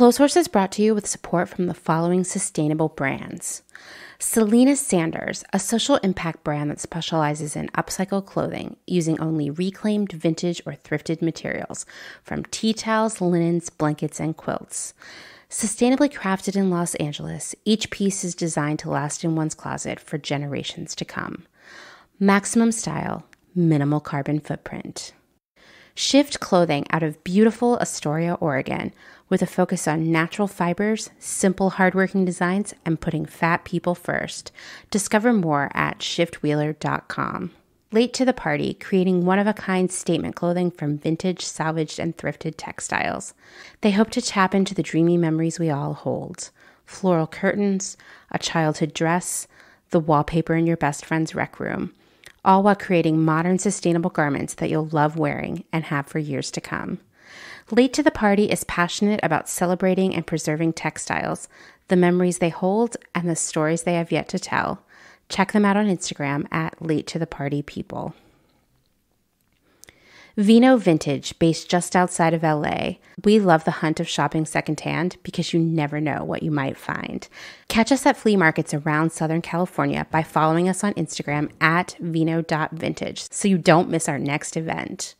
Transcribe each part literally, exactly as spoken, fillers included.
Clotheshorse is brought to you with support from the following sustainable brands. Selena Sanders, a social impact brand that specializes in upcycle clothing using only reclaimed vintage or thrifted materials from tea towels, linens, blankets, and quilts. Sustainably crafted in Los Angeles, each piece is designed to last in one's closet for generations to come. Maximum style, minimal carbon footprint. Shift clothing out of beautiful Astoria, Oregon, with a focus on natural fibers, simple hardworking designs, and putting fat people first. Discover more at shift wheeler dot com. Late to the Party, creating one-of-a-kind statement clothing from vintage, salvaged, and thrifted textiles. They hope to tap into the dreamy memories we all hold. Floral curtains, a childhood dress, the wallpaper in your best friend's rec room. All while creating modern, sustainable garments that you'll love wearing and have for years to come. Late to the Party is passionate about celebrating and preserving textiles, the memories they hold, and the stories they have yet to tell. Check them out on Instagram at Late to the Party People. Vino Vintage, based just outside of L A. We love the hunt of shopping secondhand because you never know what you might find. Catch us at flea markets around Southern California by following us on Instagram at vino dot vintage so you don't miss our next event.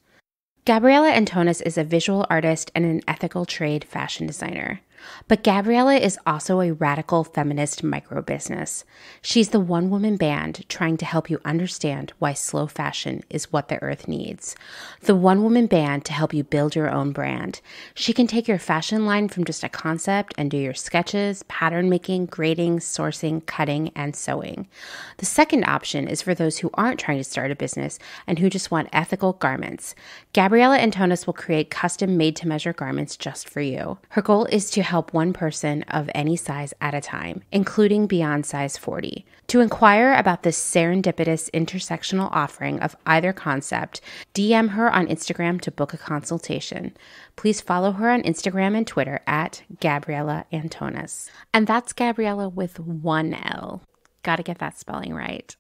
Gabriella Antonis is a visual artist and an ethical trade fashion designer. But Gabriella is also a radical feminist micro-business. She's the one-woman band trying to help you understand why slow fashion is what the earth needs. The one-woman band to help you build your own brand. She can take your fashion line from just a concept and do your sketches, pattern making, grading, sourcing, cutting, and sewing. The second option is for those who aren't trying to start a business and who just want ethical garments. Gabriella Antonis will create custom made-to-measure garments just for you. Her goal is to help one person of any size at a time, including beyond size forty. To inquire about this serendipitous intersectional offering of either concept, D M her on Instagram to book a consultation. Please follow her on Instagram and Twitter at Gabriella Antonis. And that's Gabriella with one L. Gotta get that spelling right.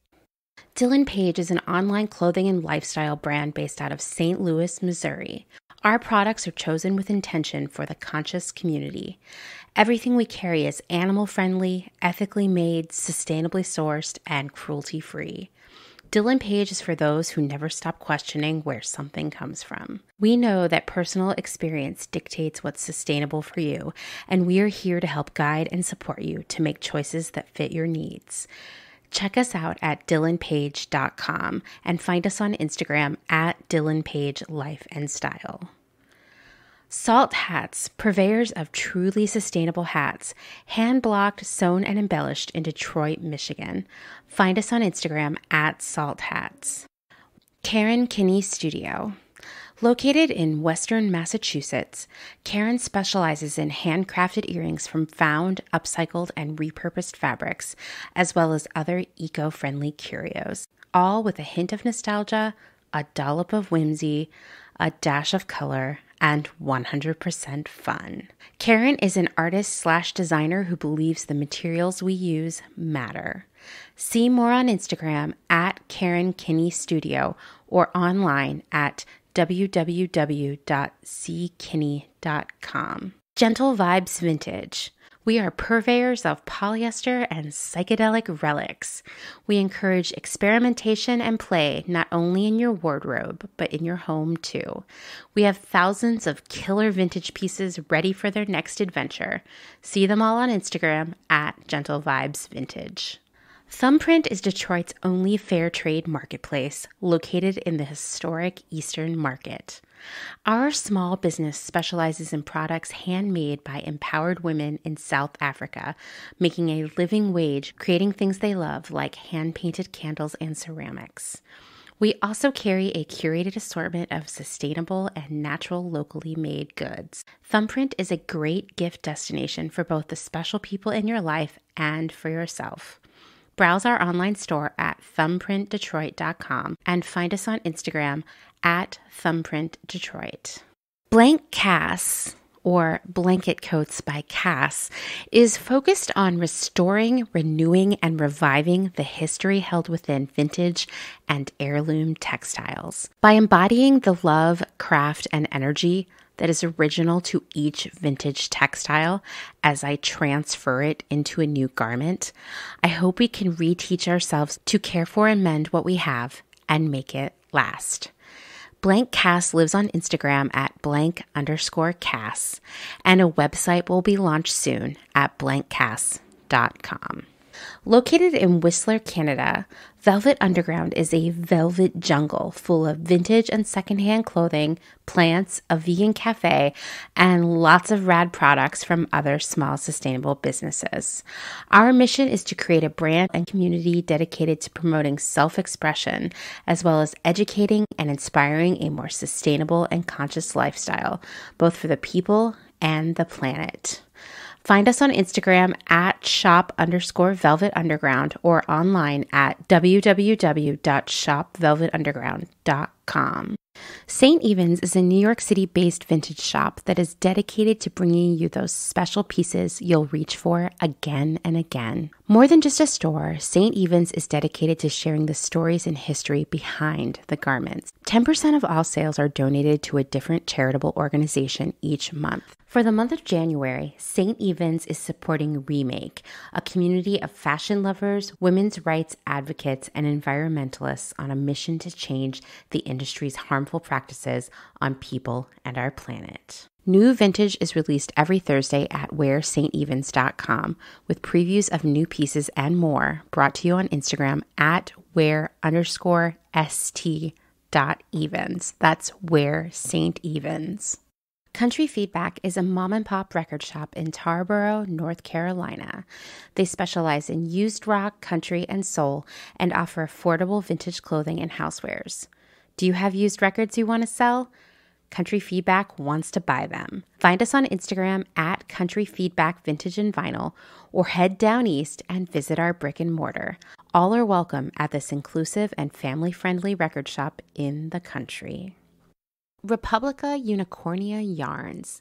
Dylan Page is an online clothing and lifestyle brand based out of Saint Louis, Missouri. Our products are chosen with intention for the conscious community. Everything we carry is animal-friendly, ethically made, sustainably sourced, and cruelty-free. Dylan Page is for those who never stop questioning where something comes from. We know that personal experience dictates what's sustainable for you, and we are here to help guide and support you to make choices that fit your needs. Check us out at dylan page dot com and find us on Instagram at dylan page life and style. Salt Hats, purveyors of truly sustainable hats, hand-blocked, sewn, and embellished in Detroit, Michigan. Find us on Instagram at Salt Hats. Karen Kinney Studio. Located in Western Massachusetts, Karen specializes in handcrafted earrings from found, upcycled, and repurposed fabrics, as well as other eco-friendly curios, all with a hint of nostalgia, a dollop of whimsy, a dash of color, and one hundred percent fun. Karen is an artist slash designer who believes the materials we use matter. See more on Instagram at Karen Kinney Studio or online at w w w dot c kinney dot com. Gentle Vibes Vintage. We are purveyors of polyester and psychedelic relics. We encourage experimentation and play not only in your wardrobe, but in your home too. We have thousands of killer vintage pieces ready for their next adventure. See them all on Instagram at Gentle Vibes Vintage. Thumbprint is Detroit's only fair trade marketplace located in the historic Eastern Market. Our small business specializes in products handmade by empowered women in South Africa, making a living wage, creating things they love like hand-painted candles and ceramics. We also carry a curated assortment of sustainable and natural locally made goods. Thumbprint is a great gift destination for both the special people in your life and for yourself. Browse our online store at thumbprint detroit dot com and find us on Instagram at thumbprint detroit. Blank Cass, or Blanket Coats by Cass, is focused on restoring, renewing, and reviving the history held within vintage and heirloom textiles. By embodying the love, craft, and energy that is original to each vintage textile as I transfer it into a new garment. I hope we can reteach ourselves to care for and mend what we have and make it last. Blank Cass lives on Instagram at blank underscore Cass, and a website will be launched soon at blank cass dot com. Located in Whistler, Canada, Velvet Underground is a velvet jungle full of vintage and secondhand clothing, plants, a vegan cafe, and lots of rad products from other small sustainable businesses. Our mission is to create a brand and community dedicated to promoting self-expression, as well as educating and inspiring a more sustainable and conscious lifestyle, both for the people and the planet. Find us on Instagram at shop underscore velvet underground or online at w w w dot shop velvet underground dot com. Saint Evens is a New York City-based vintage shop that is dedicated to bringing you those special pieces you'll reach for again and again. More than just a store, Saint Evens is dedicated to sharing the stories and history behind the garments. ten percent of all sales are donated to a different charitable organization each month. For the month of January, Saint Evens is supporting Remake, a community of fashion lovers, women's rights advocates, and environmentalists on a mission to change the industry's harmful practices on people and our planet. New vintage is released every Thursday at wear saint evens dot com with previews of new pieces and more, brought to you on Instagram at wear underscore st dot evens. That's wear Saint Evens. Country Feedback is a mom-and-pop record shop in Tarboro, North Carolina. They specialize in used rock, country, and soul, and offer affordable vintage clothing and housewares. Do you have used records you want to sell? Country Feedback wants to buy them. Find us on Instagram at Country Feedback Vintage and Vinyl, or head down east and visit our brick and mortar. All are welcome at this inclusive and family-friendly record shop in the country. Republica Unicornia Yarns,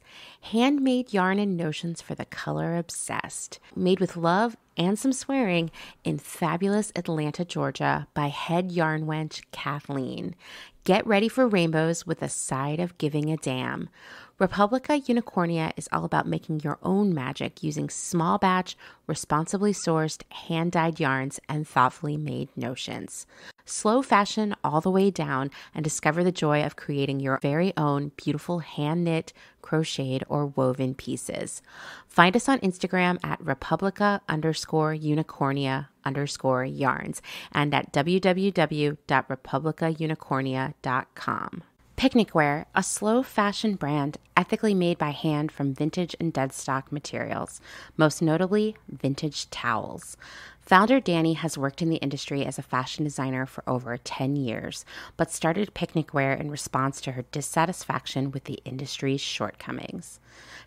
handmade yarn and notions for the color obsessed, made with love and some swearing in fabulous Atlanta, Georgia by head yarn wench Kathleen. Get ready for rainbows with a side of giving a damn. Republica Unicornia is all about making your own magic using small batch, responsibly sourced, hand-dyed yarns and thoughtfully made notions. Slow fashion all the way down and discover the joy of creating your very own beautiful hand-knit, crocheted, or woven pieces. Find us on Instagram at Republica underscore Unicornia underscore Yarns and at w w w dot republica unicornia dot com. Picnicwear, a slow fashion brand ethically made by hand from vintage and deadstock materials, most notably vintage towels. Founder Danny has worked in the industry as a fashion designer for over ten years, but started Picnicwear in response to her dissatisfaction with the industry's shortcomings.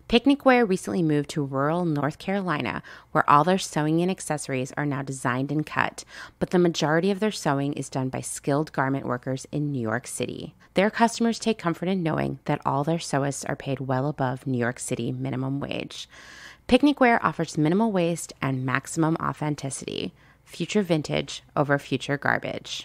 Picnicwear recently moved to rural North Carolina, where all their sewing and accessories are now designed and cut, but the majority of their sewing is done by skilled garment workers in New York City. Their customers take comfort in knowing that all their sewists are paid well above New York City minimum wage. Picnicwear offers minimal waste and maximum authenticity. Future vintage over future garbage.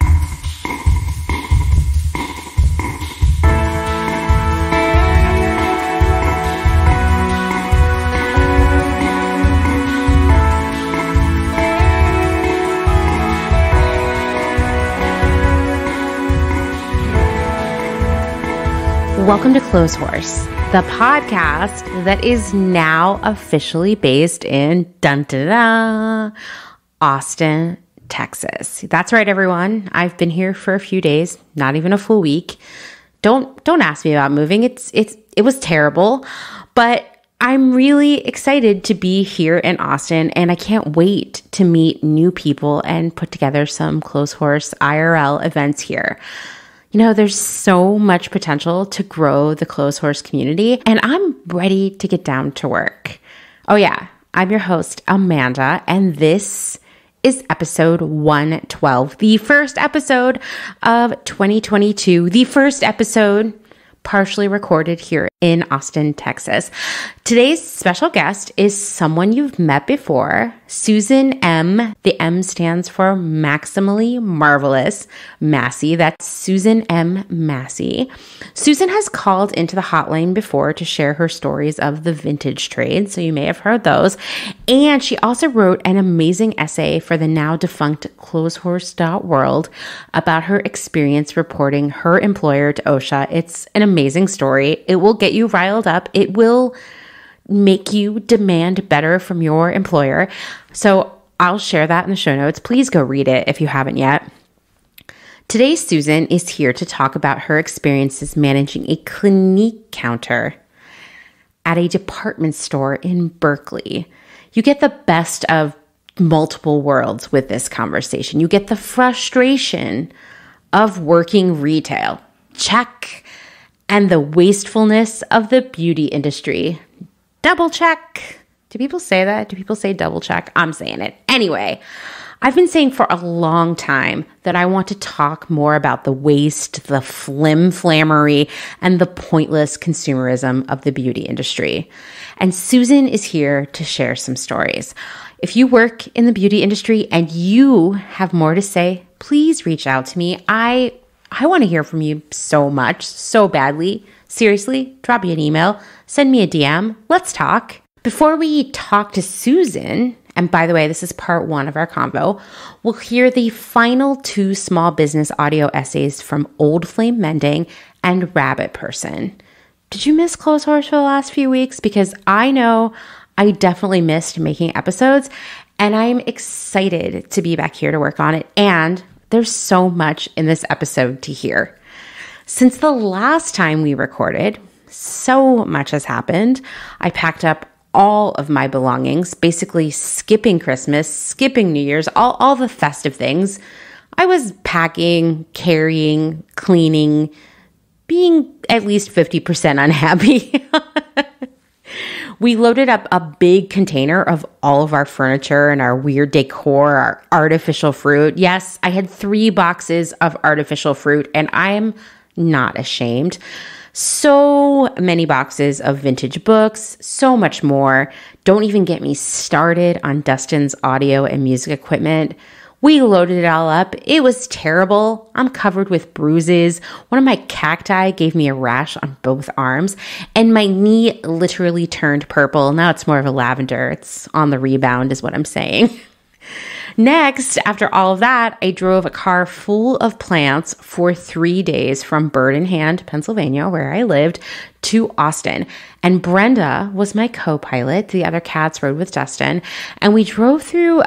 Welcome to Clotheshorse, the podcast that is now officially based in dun, dun, dun, Austin, Texas. That's right, everyone. I've been here for a few days, not even a full week. Don't don't ask me about moving. It's it's it was terrible, but I'm really excited to be here in Austin, and I can't wait to meet new people and put together some Clotheshorse I R L events here. You know, there's so much potential to grow the Clotheshorse community, and I'm ready to get down to work. Oh yeah, I'm your host, Amanda, and this is episode one twelve, the first episode of twenty twenty-two, the first episode, partially recorded here in Austin, Texas. Today's special guest is someone you've met before, Susan M. The M stands for Maximally Marvelous Massey. That's Susan M. Massey. Susan has called into the hotline before to share her stories of the vintage trade, so you may have heard those. And she also wrote an amazing essay for the now defunct Clotheshorse dot world about her experience reporting her employer to OSHA. It's an amazing story. It will get you riled up. It will make you demand better from your employer. So I'll share that in the show notes. Please go read it if you haven't yet. Today, Susan is here to talk about her experiences managing a Clinique counter at a department store in Berkeley. You get the best of multiple worlds with this conversation. You get the frustration of working retail. Check. And the wastefulness of the beauty industry. Double check. Do people say that? Do people say double check? I'm saying it. Anyway, I've been saying for a long time that I want to talk more about the waste, the flim-flammery, and the pointless consumerism of the beauty industry. And Susan is here to share some stories. If you work in the beauty industry and you have more to say, please reach out to me. I... I want to hear from you so much, so badly. Seriously, drop me an email, send me a D M, let's talk. Before we talk to Susan, and by the way, this is part one of our convo, we'll hear the final two small business audio essays from Old Flame Mending and Rabbit Person. Did you miss Clotheshorse for the last few weeks? Because I know I definitely missed making episodes, and I'm excited to be back here to work on it. And there's so much in this episode to hear. Since the last time we recorded, so much has happened. I packed up all of my belongings, basically skipping Christmas, skipping New Year's, all, all the festive things. I was packing, carrying, cleaning, being at least fifty percent unhappy. We loaded up a big container of all of our furniture and our weird decor, our artificial fruit. Yes, I had three boxes of artificial fruit, and I'm not ashamed. So many boxes of vintage books, so much more. Don't even get me started on Dustin's audio and music equipment. We loaded it all up. It was terrible. I'm covered with bruises. One of my cacti gave me a rash on both arms, and my knee literally turned purple. Now it's more of a lavender. It's on the rebound is what I'm saying. Next, after all of that, I drove a car full of plants for three days from Bird in Hand, Pennsylvania, where I lived, to Austin. And Brenda was my co-pilot. The other cats rode with Dustin. And we drove through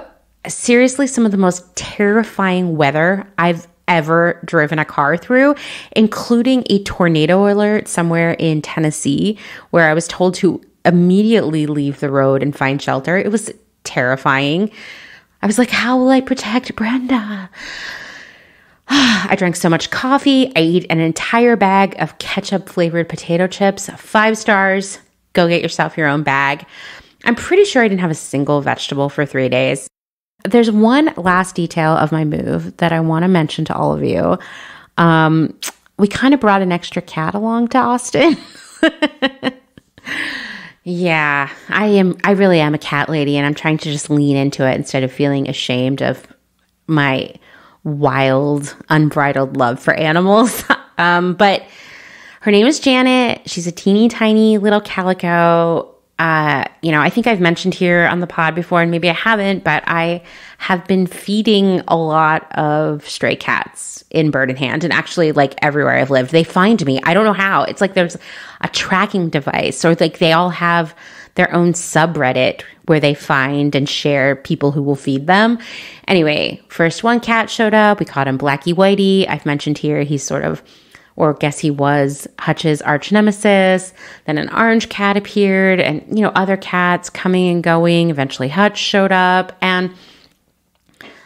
seriously some of the most terrifying weather I've ever driven a car through, including a tornado alert somewhere in Tennessee where I was told to immediately leave the road and find shelter. It was terrifying. I was like, how will I protect Brenda? I drank so much coffee. I ate an entire bag of ketchup-flavored potato chips. Five stars. Go get yourself your own bag. I'm pretty sure I didn't have a single vegetable for three days. There's one last detail of my move that I want to mention to all of you. Um, we kind of brought an extra cat along to Austin. Yeah, I am. I really am a cat lady, and I'm trying to just lean into it instead of feeling ashamed of my wild, unbridled love for animals. um, but her name is Janet. She's a teeny tiny little calico. Uh, you know, I think I've mentioned here on the pod before, and maybe I haven't, but I have been feeding a lot of stray cats in Bird in Hand, and actually like everywhere I've lived, they find me. I don't know how. It's like there's a tracking device, or like they all have their own subreddit where they find and share people who will feed them. Anyway, first one cat showed up. We called him Blackie Whitey. I've mentioned here, he's sort of, or guess he was, Hutch's arch nemesis. Then an orange cat appeared, and, you know, other cats coming and going. Eventually Hutch showed up, and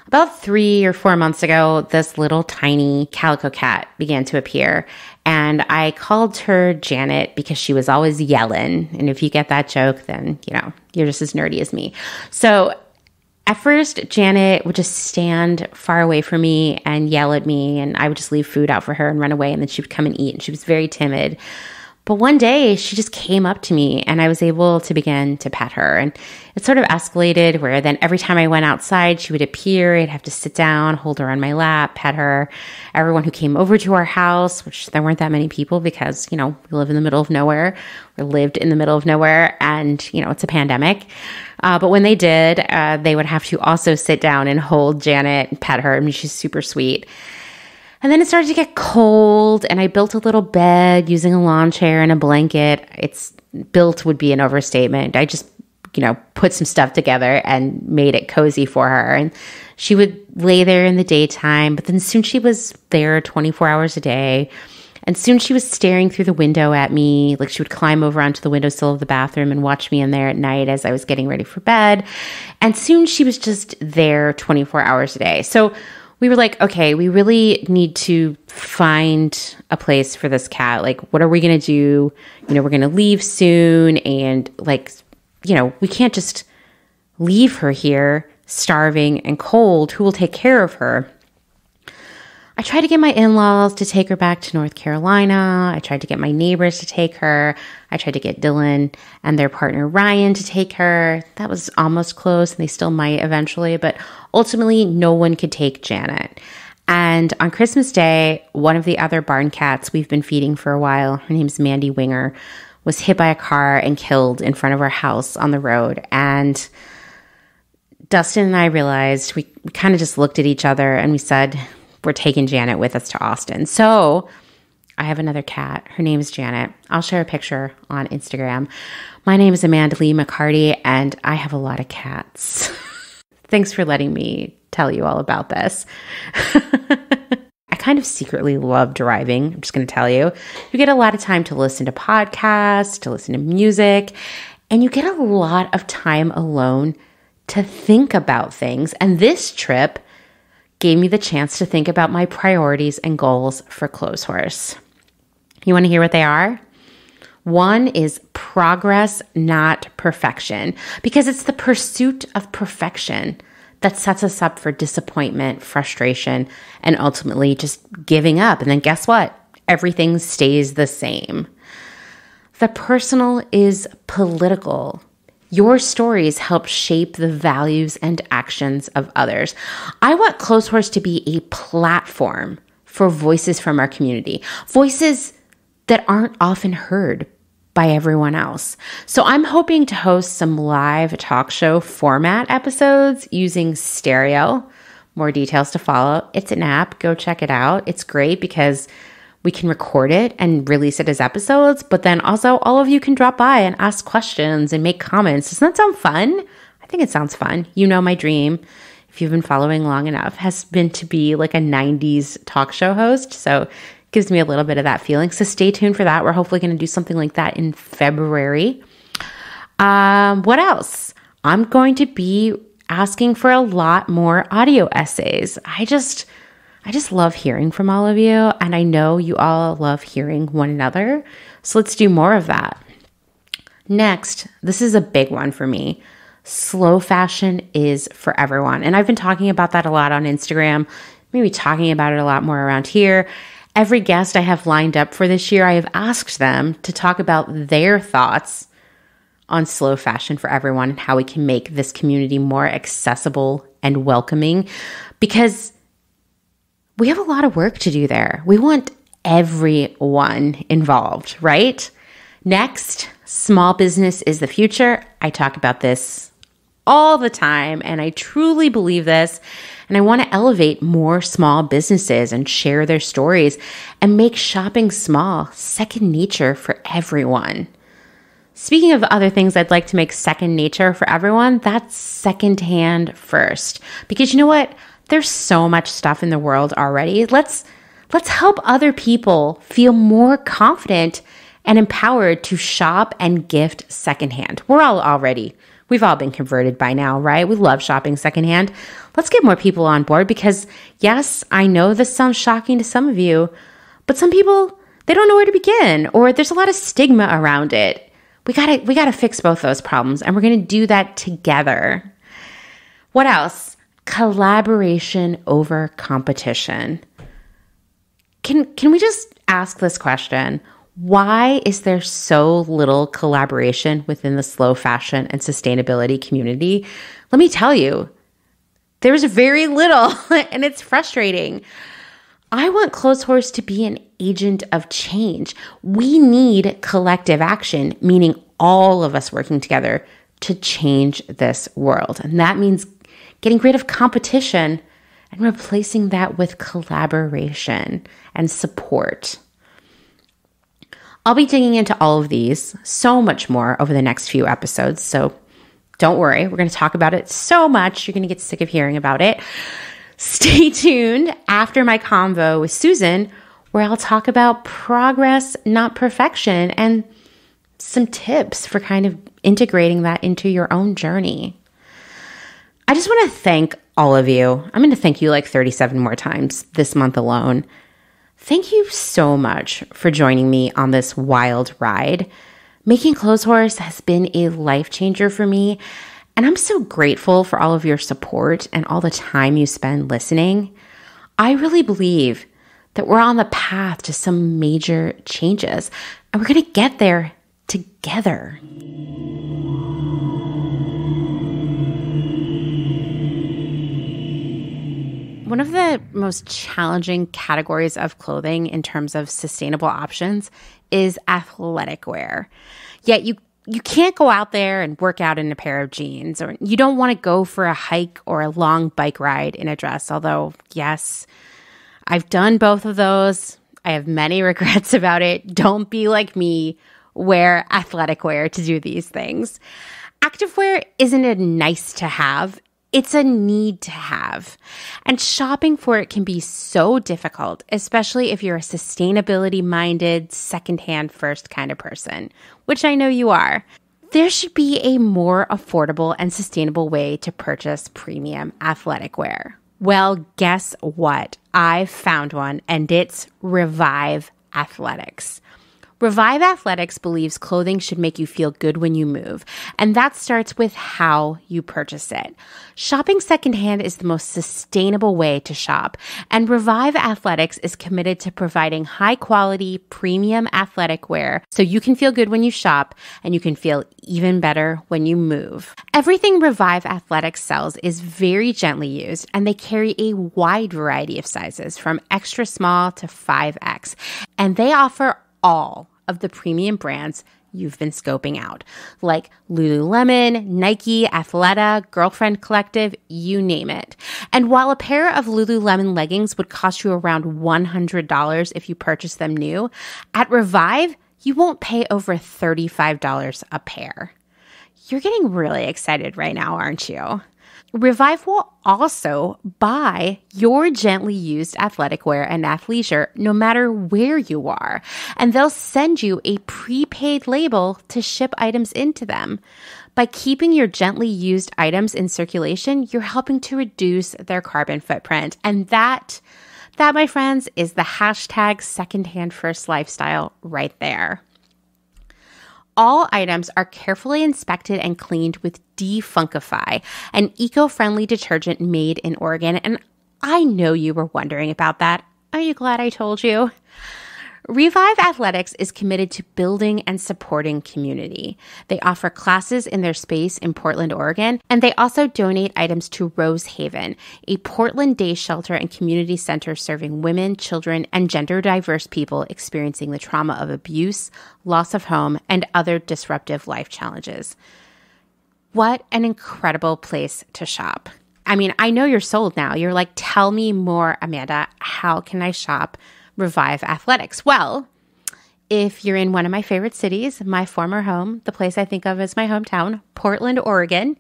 about three or four months ago, this little tiny calico cat began to appear, and I called her Janet because she was always yelling, and if you get that joke, then, you know, you're just as nerdy as me. So At first, Janet would just stand far away from me and yell at me, and I would just leave food out for her and run away, and then she would come and eat, and she was very timid. But one day, she just came up to me, and I was able to begin to pet her. And it sort of escalated where then every time I went outside, she would appear. I'd have to sit down, hold her on my lap, pet her. Everyone who came over to our house, which there weren't that many people because, you know, we live in the middle of nowhere. We lived in the middle of nowhere, and, you know, it's a pandemic. Uh, but when they did, uh, they would have to also sit down and hold Janet and pet her. I mean, she's super sweet. And then it started to get cold, and I built a little bed using a lawn chair and a blanket. It's built would be an overstatement. I just, you know, put some stuff together and made it cozy for her. And she would lay there in the daytime, but then soon she was there twenty-four hours a day. And soon she was staring through the window at me. Like, she would climb over onto the windowsill of the bathroom and watch me in there at night as I was getting ready for bed. And soon she was just there twenty-four hours a day. So we were like, okay, we really need to find a place for this cat. Like, what are we going to do? You know, we're going to leave soon. And, like, you know, we can't just leave her here starving and cold. Who will take care of her? I tried to get my in-laws to take her back to North Carolina. I tried to get my neighbors to take her. I tried to get Dylan and their partner Ryan to take her. That was almost close, and they still might eventually, but ultimately no one could take Janet. And on Christmas Day, one of the other barn cats we've been feeding for a while, her name's Mandy Winger, was hit by a car and killed in front of our house on the road. And Dustin and I realized, we, we kind of just looked at each other and we said, we're taking Janet with us to Austin. So I have another cat. Her name is Janet. I'll share a picture on Instagram. My name is Amanda Lee McCarty, and I have a lot of cats. Thanks for letting me tell you all about this. I kind of secretly love driving. I'm just going to tell you. You get a lot of time to listen to podcasts, to listen to music, and you get a lot of time alone to think about things. And this trip gave me the chance to think about my priorities and goals for Clotheshorse. You want to hear what they are? One is progress, not perfection, because it's the pursuit of perfection that sets us up for disappointment, frustration, and ultimately just giving up. And then guess what? Everything stays the same. The personal is political. Your stories help shape the values and actions of others. I want Clotheshorse to be a platform for voices from our community, voices that aren't often heard by everyone else. So I'm hoping to host some live talk show format episodes using Stereo. More details to follow. It's an app. Go check it out. It's great because we can record it and release it as episodes, but then also all of you can drop by and ask questions and make comments. Doesn't that sound fun? I think it sounds fun. You know, my dream, if you've been following long enough, has been to be like a nineties talk show host. So it gives me a little bit of that feeling. So stay tuned for that. We're hopefully going to do something like that in February. Um, what else? I'm going to be asking for a lot more audio essays. I just... I just love hearing from all of you, and I know you all love hearing one another, so let's do more of that. Next, this is a big one for me. Slow fashion is for everyone, and I've been talking about that a lot on Instagram, maybe talking about it a lot more around here. Every guest I have lined up for this year, I have asked them to talk about their thoughts on slow fashion for everyone and how we can make this community more accessible and welcoming, because we have a lot of work to do there. We want everyone involved, right? Next, small business is the future. I talk about this all the time, and I truly believe this. And I want to elevate more small businesses and share their stories and make shopping small second nature for everyone. Speaking of other things I'd like to make second nature for everyone, that's secondhand first. Because you know what? There's so much stuff in the world already. Let's let's help other people feel more confident and empowered to shop and gift secondhand. We're all already, we've all been converted by now, right? We love shopping secondhand. Let's get more people on board because, yes, I know this sounds shocking to some of you, but some people, they don't know where to begin, or there's a lot of stigma around it. We gotta, we gotta fix both those problems, and we're gonna do that together. What else? Collaboration over competition. Can, can we just ask this question? Why is there so little collaboration within the slow fashion and sustainability community? Let me tell you, there's very little, and it's frustrating. I want Clotheshorse to be an agent of change. We need collective action, meaning all of us working together to change this world. And that means getting rid of competition and replacing that with collaboration and support. I'll be digging into all of these, so much more, over the next few episodes. So don't worry, we're going to talk about it so much, you're going to get sick of hearing about it. Stay tuned after my convo with Susan, where I'll talk about progress, not perfection, and some tips for kind of integrating that into your own journey. I just want to thank all of you. I'm going to thank you like thirty-seven more times this month alone. Thank you so much for joining me on this wild ride. Making Clotheshorse has been a life changer for me, and I'm so grateful for all of your support and all the time you spend listening. I really believe that we're on the path to some major changes, and we're going to get there together. One of the most challenging categories of clothing in terms of sustainable options is athletic wear. Yet you you can't go out there and work out in a pair of jeans, or you don't want to go for a hike or a long bike ride in a dress. Although, yes, I've done both of those. I have many regrets about it. Don't be like me. Wear athletic wear to do these things. Activewear isn't a nice to have. It's a need to have. And shopping for it can be so difficult, especially if you're a sustainability-minded, secondhand first kind of person, which I know you are. There should be a more affordable and sustainable way to purchase premium athletic wear. Well, guess what? I found one, and it's Revive Athletics. Revive Athletics believes clothing should make you feel good when you move, and that starts with how you purchase it. Shopping secondhand is the most sustainable way to shop, and Revive Athletics is committed to providing high-quality, premium athletic wear so you can feel good when you shop, and you can feel even better when you move. Everything Revive Athletics sells is very gently used, and they carry a wide variety of sizes, from extra small to five X, and they offer all of the premium brands you've been scoping out, like Lululemon, Nike, Athleta, Girlfriend Collective, you name it. And while a pair of Lululemon leggings would cost you around one hundred dollars if you purchase them new, at Revive, you won't pay over thirty-five dollars a pair. You're getting really excited right now, aren't you? Revive will also buy your gently used athletic wear and athleisure no matter where you are, and they'll send you a prepaid label to ship items into them. By keeping your gently used items in circulation, you're helping to reduce their carbon footprint, and that, that, my friends, is the hashtag secondhand first lifestyle right there. All items are carefully inspected and cleaned with Defunkify, an eco-friendly detergent made in Oregon. And I know you were wondering about that. Are you glad I told you? Revive Athletics is committed to building and supporting community. They offer classes in their space in Portland, Oregon, and they also donate items to Rose Haven, a Portland day shelter and community center serving women, children, and gender-diverse people experiencing the trauma of abuse, loss of home, and other disruptive life challenges. What an incredible place to shop. I mean, I know you're sold now. You're like, tell me more, Amanda. How can I shop Revive Athletics? Well, if you're in one of my favorite cities, my former home, the place I think of as my hometown, Portland, Oregon,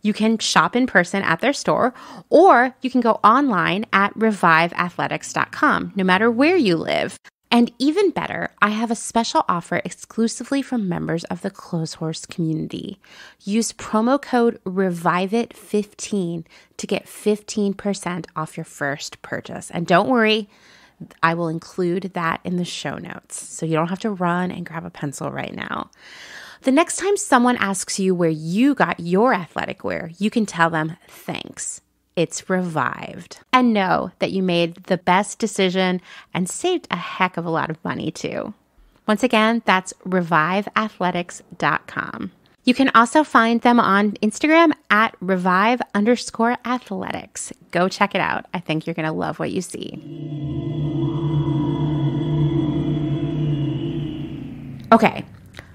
you can shop in person at their store, or you can go online at revive athletics dot com, no matter where you live. And even better, I have a special offer exclusively for members of the Clotheshorse community. Use promo code revive it fifteen to get fifteen percent off your first purchase. And don't worry, I will include that in the show notes, so you don't have to run and grab a pencil right now. The next time someone asks you where you got your athletic wear, you can tell them, thanks, it's Revived. And know that you made the best decision and saved a heck of a lot of money too. Once again, that's revive athletics dot com. You can also find them on Instagram at revive underscore athletics. Go check it out. I think you're going to love what you see. Okay.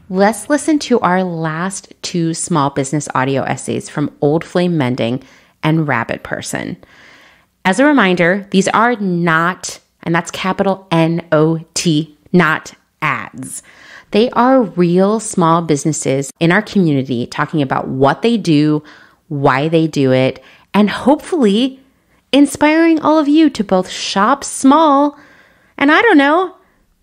Let's listen to our last two small business audio essays from Old Flame Mending and Rabbit Person. As a reminder, these are not, and that's capital N O T, not ads. They are real small businesses in our community talking about what they do, why they do it, and hopefully inspiring all of you to both shop small and, I don't know,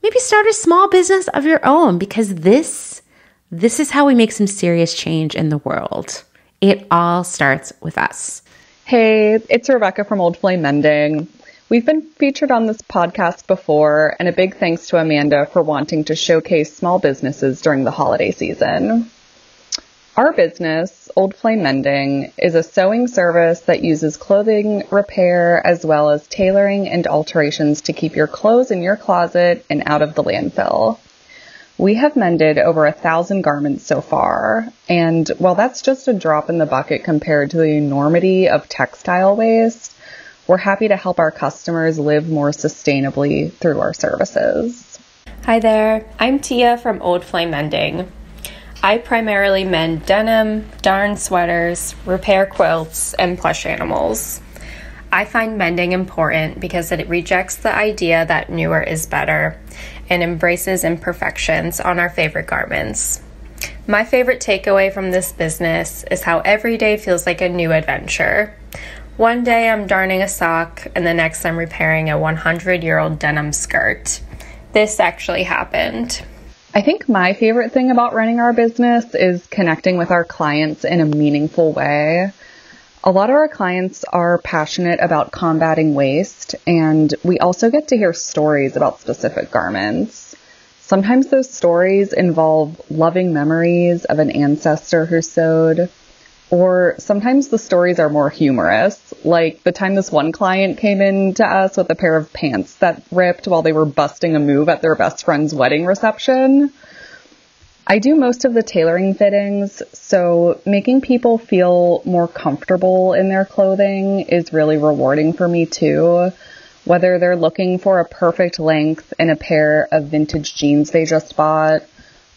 maybe start a small business of your own, because this, this is how we make some serious change in the world. It all starts with us. Hey, it's Rebecca from Old Flame Mending. We've been featured on this podcast before, and a big thanks to Amanda for wanting to showcase small businesses during the holiday season. Our business, Old Flame Mending, is a sewing service that uses clothing repair as well as tailoring and alterations to keep your clothes in your closet and out of the landfill. We have mended over a thousand garments so far, and while that's just a drop in the bucket compared to the enormity of textile waste, we're happy to help our customers live more sustainably through our services. Hi there, I'm Tia from Old Flame Mending. I primarily mend denim, darn sweaters, repair quilts, and plush animals. I find mending important because it rejects the idea that newer is better and embraces imperfections on our favorite garments. My favorite takeaway from this business is how every day feels like a new adventure. One day I'm darning a sock, and the next I'm repairing a hundred-year-old denim skirt. This actually happened. I think my favorite thing about running our business is connecting with our clients in a meaningful way. A lot of our clients are passionate about combating waste, and we also get to hear stories about specific garments. Sometimes those stories involve loving memories of an ancestor who sewed, or sometimes the stories are more humorous, like the time this one client came in to us with a pair of pants that ripped while they were busting a move at their best friend's wedding reception. I do most of the tailoring fittings, so making people feel more comfortable in their clothing is really rewarding for me too. Whether they're looking for a perfect length in a pair of vintage jeans they just bought,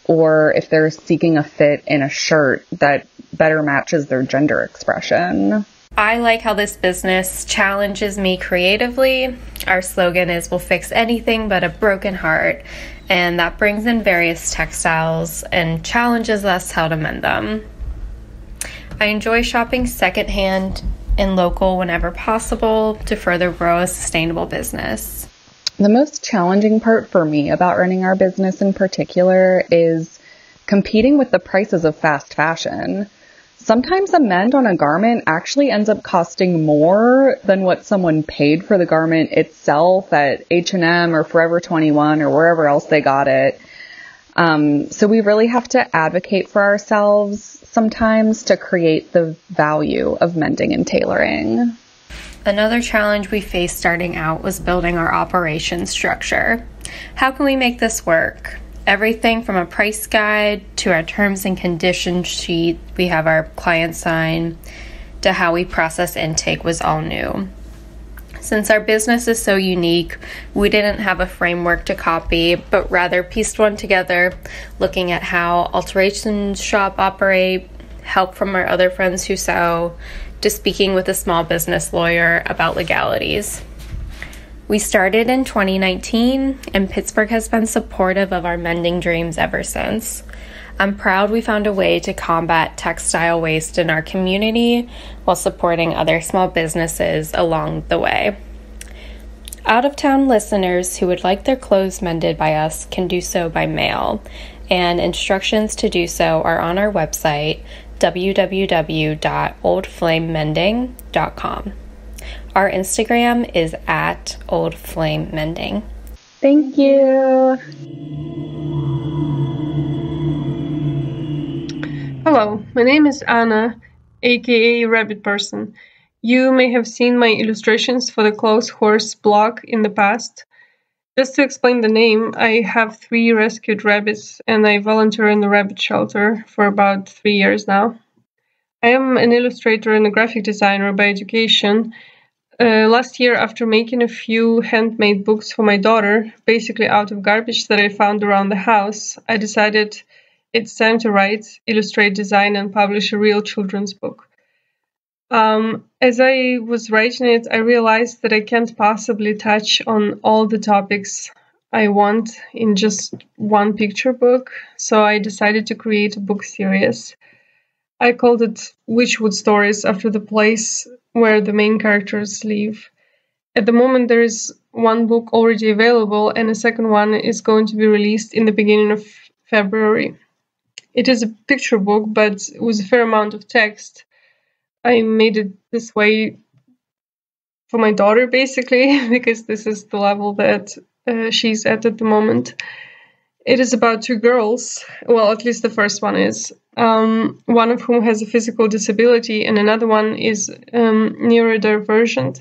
or if they're seeking a fit in a shirt that better matches their gender expression. I like how this business challenges me creatively. Our slogan is, we'll fix anything but a broken heart, and that brings in various textiles and challenges us how to mend them. I enjoy shopping secondhand and local whenever possible to further grow a sustainable business. The most challenging part for me about running our business in particular is competing with the prices of fast fashion. Sometimes a mend on a garment actually ends up costing more than what someone paid for the garment itself at H and M or Forever twenty-one or wherever else they got it. Um, so we really have to advocate for ourselves sometimes to create the value of mending and tailoring. Another challenge we faced starting out was building our operations structure. How can we make this work? Everything from a price guide to our terms and conditions sheet we have our clients sign to how we process intake was all new. Since our business is so unique, we didn't have a framework to copy, but rather pieced one together, looking at how alterations shop operate, help from our other friends who sew, to speaking with a small business lawyer about legalities. We started in twenty nineteen, and Pittsburgh has been supportive of our mending dreams ever since. I'm proud we found a way to combat textile waste in our community while supporting other small businesses along the way. Out-of-town listeners who would like their clothes mended by us can do so by mail, and instructions to do so are on our website, w w w dot old flame mending dot com. Our Instagram is at Old Flame Mending. Thank you. Hello, my name is Anna, aka Rabbit Person. You may have seen my illustrations for the Clotheshorse blog in the past. Just to explain the name, I have three rescued rabbits and I volunteer in the rabbit shelter for about three years now. I am an illustrator and a graphic designer by education. Uh, last year, after making a few handmade books for my daughter, basically out of garbage that I found around the house, I decided it's time to write, illustrate, design, and publish a real children's book. Um, as I was writing it, I realized that I can't possibly touch on all the topics I want in just one picture book, so I decided to create a book series. I called it Witchwood Stories, after the place where the main characters live. At the moment, there is one book already available, and a second one is going to be released in the beginning of February. It is a picture book, but with a fair amount of text. I made it this way for my daughter, basically, because this is the level that uh, she's at at the moment. It is about two girls, well, at least the first one is, um, one of whom has a physical disability and another one is um, neurodivergent.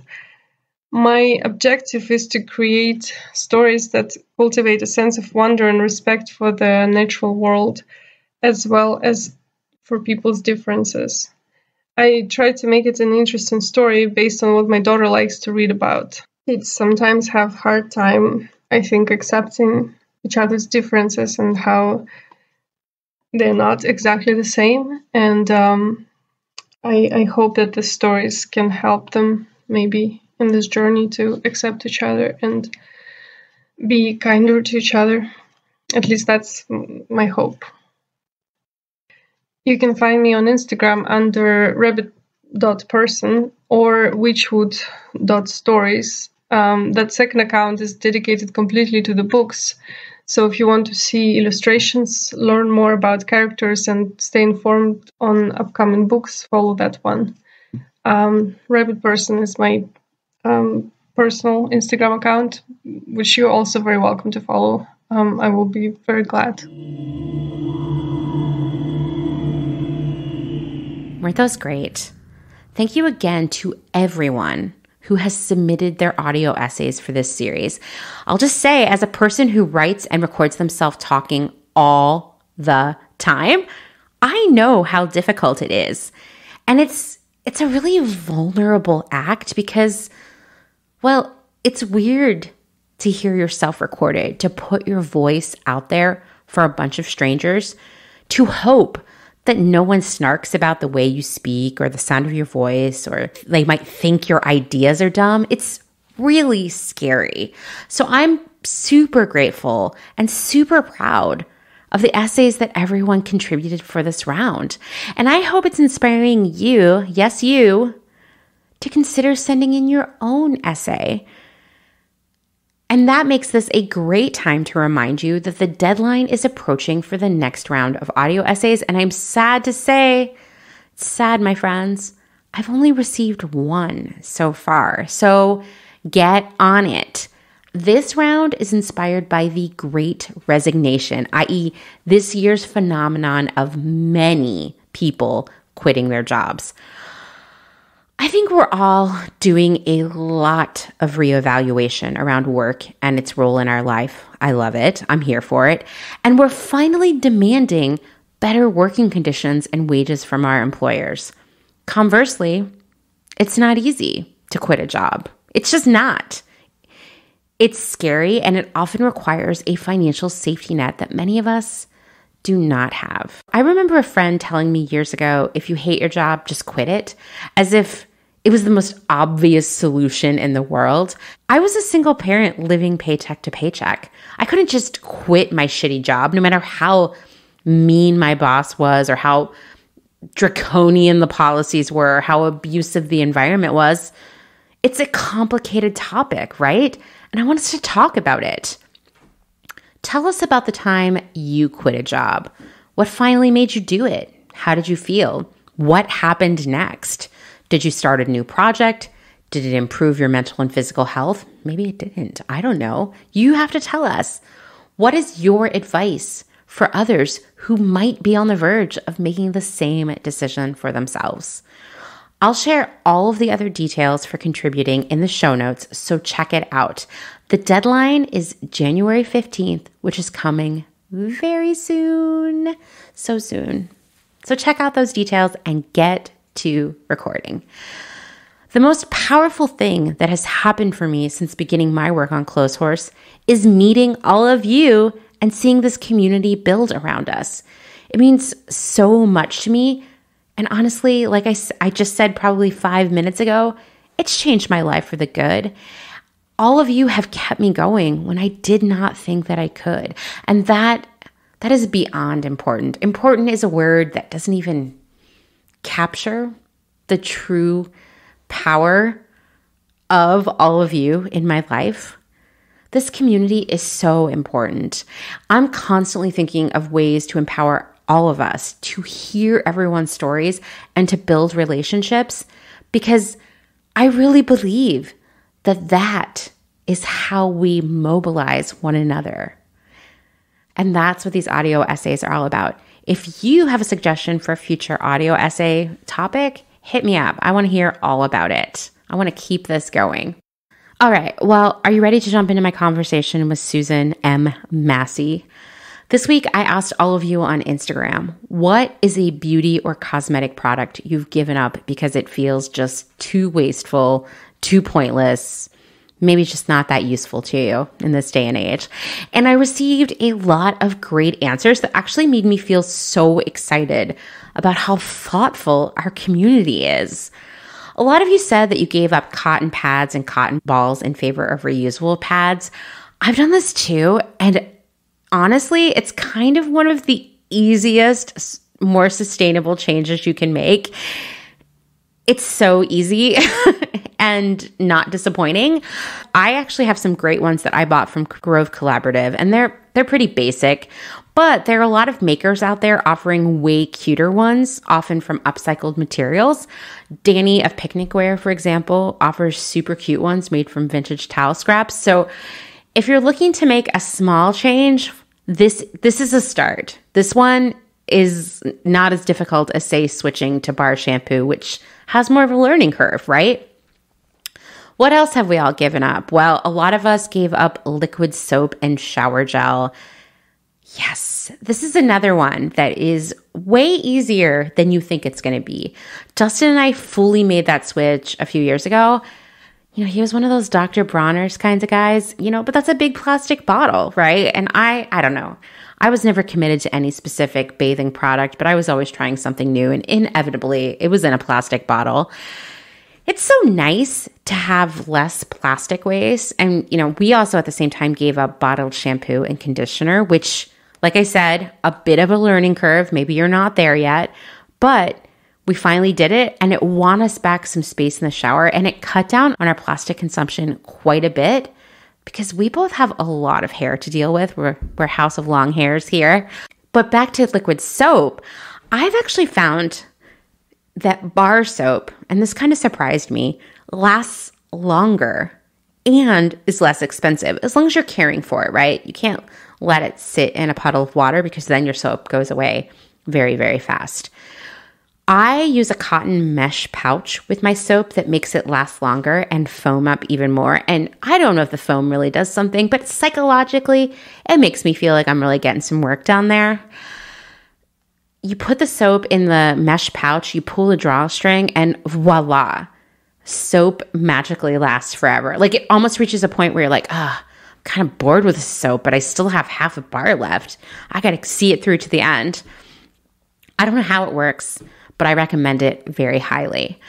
My objective is to create stories that cultivate a sense of wonder and respect for the natural world, as well as for people's differences. I try to make it an interesting story based on what my daughter likes to read about. Kids sometimes have a hard time, I think, accepting each other's differences and how they're not exactly the same. And um, I, I hope that the stories can help them maybe in this journey to accept each other and be kinder to each other. At least that's my hope. You can find me on Instagram under rabbit dot person or witchwood dot stories. Um, that second account is dedicated completely to the books, so if you want to see illustrations, learn more about characters, and stay informed on upcoming books, follow that one. Um, Rabbit Person is my um, personal Instagram account, which you're also very welcome to follow. Um, I will be very glad. Weren't those great? Thank you again to everyone who has submitted their audio essays for this series. I'll just say, as a person who writes and records themselves talking all the time, I know how difficult it is. And it's it's a really vulnerable act because, well, it's weird to hear yourself recorded, to put your voice out there for a bunch of strangers, to hope that no one snarks about the way you speak or the sound of your voice, or they might think your ideas are dumb. It's really scary. So I'm super grateful and super proud of the essays that everyone contributed for this round. And I hope it's inspiring you, yes you, to consider sending in your own essay. And that makes this a great time to remind you that the deadline is approaching for the next round of audio essays. And I'm sad to say, sad, my friends, I've only received one so far. So get on it. This round is inspired by the Great Resignation, that is this year's phenomenon of many people quitting their jobs. I think we're all doing a lot of reevaluation around work and its role in our life. I love it. I'm here for it. And we're finally demanding better working conditions and wages from our employers. Conversely, it's not easy to quit a job. It's just not. It's scary, and it often requires a financial safety net that many of us do not have. I remember a friend telling me years ago, if you hate your job, just quit it, as if it was the most obvious solution in the world. I was a single parent living paycheck to paycheck. I couldn't just quit my shitty job, no matter how mean my boss was or how draconian the policies were or how abusive the environment was. It's a complicated topic, right? And I want us to talk about it. Tell us about the time you quit a job. What finally made you do it? How did you feel? What happened next? Did you start a new project? Did it improve your mental and physical health? Maybe it didn't. I don't know. You have to tell us. What is your advice for others who might be on the verge of making the same decision for themselves. I'll share all of the other details for contributing in the show notes, so check it out. The deadline is January fifteenth, which is coming very soon, so soon. So check out those details and get to recording. The most powerful thing that has happened for me since beginning my work on Clotheshorse is meeting all of you and seeing this community build around us. It means so much to me. And honestly, like I, I just said probably five minutes ago, it's changed my life for the good. All of you have kept me going when I did not think that I could. And that that is beyond important. Important is a word that doesn't even capture the true power of all of you in my life. This community is so important. I'm constantly thinking of ways to empower all of us to hear everyone's stories and to build relationships, because I really believe that that is how we mobilize one another. And that's what these audio essays are all about. If you have a suggestion for a future audio essay topic, hit me up. I want to hear all about it. I want to keep this going. All right. Well, are you ready to jump into my conversation with Susan M. Massey? This week, I asked all of you on Instagram, what is a beauty or cosmetic product you've given up because it feels just too wasteful, too pointless, maybe just not that useful to you in this day and age? And I received a lot of great answers that actually made me feel so excited about how thoughtful our community is. A lot of you said that you gave up cotton pads and cotton balls in favor of reusable pads. I've done this too, and honestly, it's kind of one of the easiest, more sustainable changes you can make. It's so easy and not disappointing. I actually have some great ones that I bought from Grove Collaborative, and they're they're pretty basic, but there are a lot of makers out there offering way cuter ones, often from upcycled materials. Danny of Picnicwear, for example, offers super cute ones made from vintage towel scraps. So if you're looking to make a small change, This this is a start. This one is not as difficult as, say, switching to bar shampoo, which has more of a learning curve, right? What else have we all given up? Well, a lot of us gave up liquid soap and shower gel. Yes, this is another one that is way easier than you think it's going to be. Justin and I fully made that switch a few years ago. You know, he was one of those Doctor Bronner's kinds of guys, you know, but that's a big plastic bottle, right? And I, I don't know. I was never committed to any specific bathing product, but I was always trying something new, and inevitably it was in a plastic bottle. It's so nice to have less plastic waste. And, you know, we also at the same time gave up bottled shampoo and conditioner, which, like I said, a bit of a learning curve. Maybe you're not there yet, but we finally did it, and it won us back some space in the shower, and it cut down on our plastic consumption quite a bit, because we both have a lot of hair to deal with. We're, we're a house of long hairs here. But back to liquid soap, I've actually found that bar soap, and this kind of surprised me, lasts longer and is less expensive, as long as you're caring for it, right? You can't let it sit in a puddle of water, because then your soap goes away very, very fast. I use a cotton mesh pouch with my soap that makes it last longer and foam up even more. And I don't know if the foam really does something, but psychologically, it makes me feel like I'm really getting some work down there. You put the soap in the mesh pouch, you pull a drawstring, and voila, soap magically lasts forever. Like, it almost reaches a point where you're like, ah, oh, I'm kind of bored with the soap, but I still have half a bar left. I got to see it through to the end. I don't know how it works, but I recommend it very highly.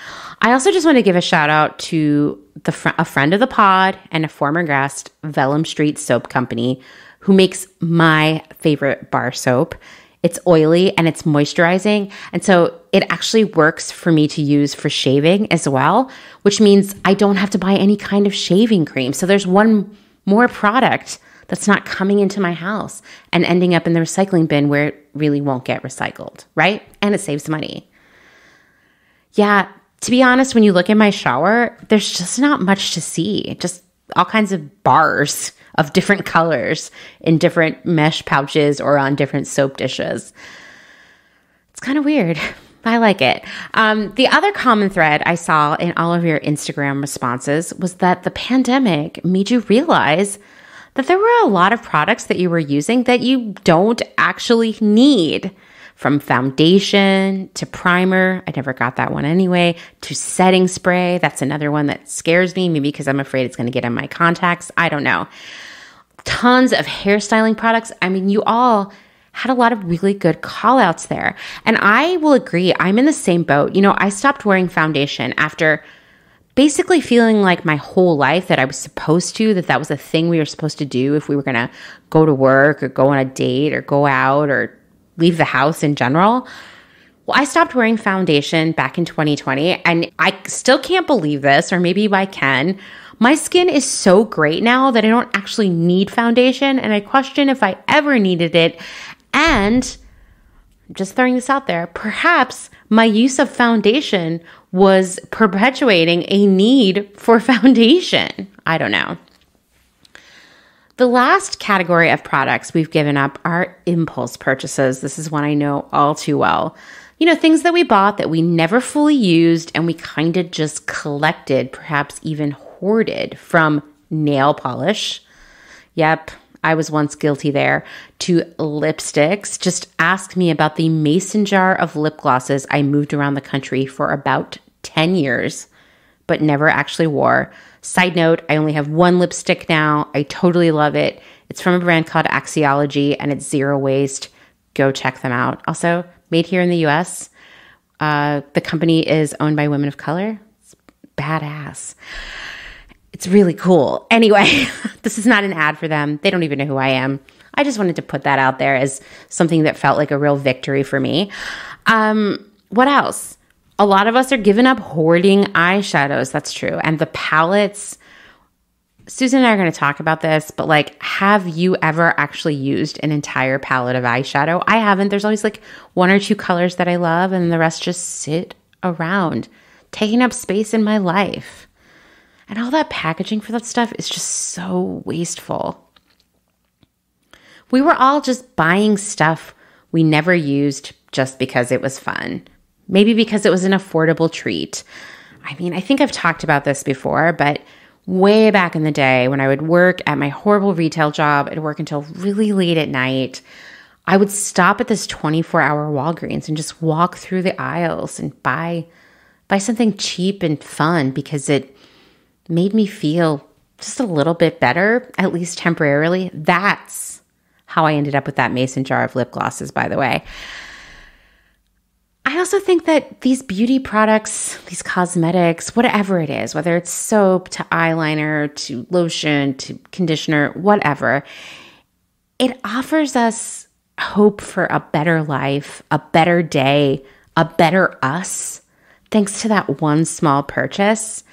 I also just want to give a shout out to the fr a friend of the pod and a former guest, Vellum Street Soap Company, who makes my favorite bar soap. It's oily and it's moisturizing, and so it actually works for me to use for shaving as well, which means I don't have to buy any kind of shaving cream. So there's one more product that's not coming into my house and ending up in the recycling bin where it really won't get recycled, right? And it saves money. Yeah, to be honest, when you look in my shower, there's just not much to see. Just all kinds of bars of different colors in different mesh pouches or on different soap dishes. It's kind of weird. I like it. Um, the other common thread I saw in all of your Instagram responses was that the pandemic made you realize that there were a lot of products that you were using that you don't actually need, from foundation to primer. I never got that one anyway, to setting spray. That's another one that scares me, maybe because I'm afraid it's going to get in my contacts. I don't know. Tons of hairstyling products. I mean, you all had a lot of really good call outs there. And I will agree, I'm in the same boat. You know, I stopped wearing foundation after basically feeling like my whole life that I was supposed to, that that was a thing we were supposed to do if we were going to go to work or go on a date or go out or leave the house in general. Well, I stopped wearing foundation back in twenty twenty, and I still can't believe this, or maybe I can. My skin is so great now that I don't actually need foundation, and I question if I ever needed it. And I'm just throwing this out there, perhaps my use of foundation was perpetuating a need for foundation. I don't know. The last category of products we've given up are impulse purchases. This is one I know all too well. You know, things that we bought that we never fully used and we kind of just collected, perhaps even hoarded, from nail polish. Yep, I was once guilty there. To lipsticks. Just ask me about the mason jar of lip glosses I moved around the country for about ten years, but never actually wore. Side note, I only have one lipstick now. I totally love it. It's from a brand called Axiology, and it's zero waste. Go check them out. Also, made here in the U S. Uh, the company is owned by women of color. It's badass. It's really cool. Anyway, this is not an ad for them. They don't even know who I am. I just wanted to put that out there as something that felt like a real victory for me. Um, what else? A lot of us are giving up hoarding eyeshadows. That's true. And the palettes. Susan and I are going to talk about this, but like, have you ever actually used an entire palette of eyeshadow? I haven't. There's always like one or two colors that I love, and the rest just sit around, taking up space in my life. And all that packaging for that stuff is just so wasteful. We were all just buying stuff we never used just because it was fun. Maybe because it was an affordable treat. I mean, I think I've talked about this before, but way back in the day when I would work at my horrible retail job, I'd work until really late at night, I would stop at this twenty-four hour Walgreens and just walk through the aisles and buy, buy something cheap and fun because it made me feel just a little bit better, at least temporarily. That's how I ended up with that mason jar of lip glosses, by the way. I also think that these beauty products, these cosmetics, whatever it is, whether it's soap to eyeliner to lotion to conditioner, whatever, it offers us hope for a better life, a better day, a better us, thanks to that one small purchase.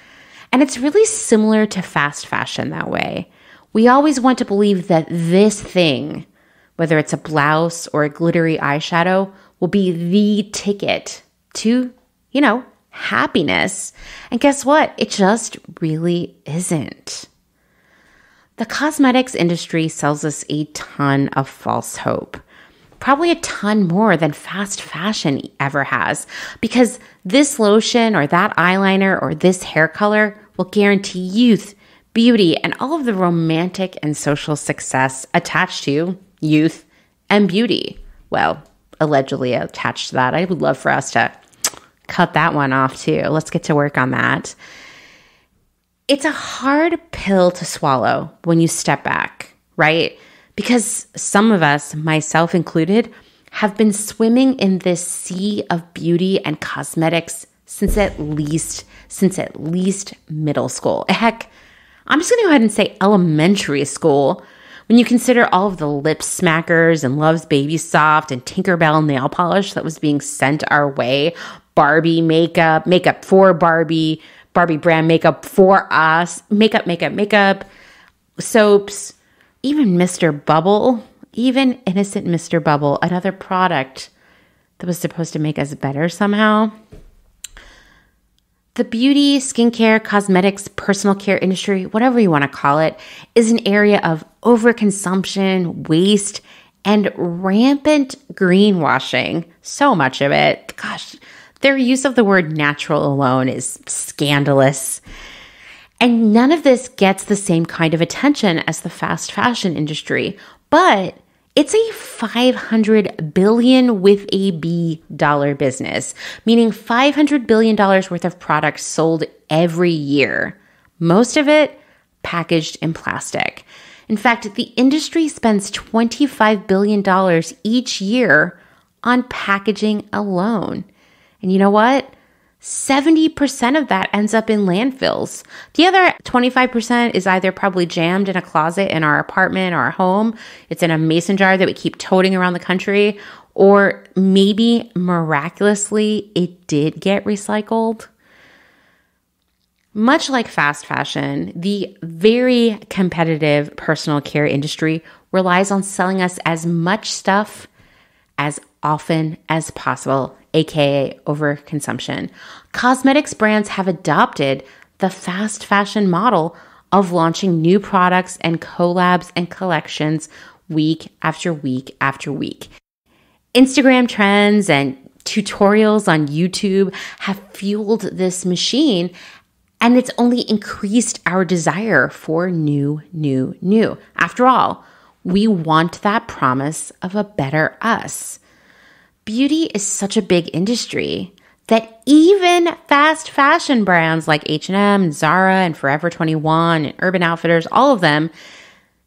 And it's really similar to fast fashion that way. We always want to believe that this thing, whether it's a blouse or a glittery eyeshadow, will be the ticket to, you know, happiness. And guess what? It just really isn't. The cosmetics industry sells us a ton of false hope, probably a ton more than fast fashion ever has, because this lotion or that eyeliner or this hair color will guarantee youth, beauty, and all of the romantic and social success attached to youth and beauty. Well, allegedly attached to that. I would love for us to cut that one off too. Let's get to work on that. It's a hard pill to swallow when you step back, right? Because some of us, myself included, have been swimming in this sea of beauty and cosmetics since at least, since at least middle school. Heck, I'm just gonna go ahead and say elementary school. When you consider all of the lip smackers and Love's Baby Soft and Tinkerbell nail polish that was being sent our way, Barbie makeup, makeup for Barbie, Barbie brand makeup for us, makeup, makeup, makeup, soaps, even Mister Bubble, even innocent Mister Bubble, another product that was supposed to make us better somehow. The beauty, skincare, cosmetics, personal care industry, whatever you want to call it, is an area of overconsumption, waste, and rampant greenwashing. So much of it. Gosh, their use of the word natural alone is scandalous. And none of this gets the same kind of attention as the fast fashion industry, but it's a five hundred billion with a B dollar business, meaning five hundred billion dollars worth of products sold every year, most of it packaged in plastic. In fact, the industry spends twenty-five billion dollars each year on packaging alone. And you know what? seventy percent of that ends up in landfills. The other twenty-five percent is either probably jammed in a closet in our apartment or our home. It's in a mason jar that we keep toting around the country. Or maybe miraculously, it did get recycled. Much like fast fashion, the very competitive personal care industry relies on selling us as much stuff as often as possible, aka overconsumption. Cosmetics brands have adopted the fast fashion model of launching new products and collabs and collections week after week after week. Instagram trends and tutorials on YouTube have fueled this machine, and it's only increased our desire for new, new, new. After all, we want that promise of a better us. Beauty is such a big industry that even fast fashion brands like H and M and Zara and Forever twenty-one and Urban Outfitters, all of them,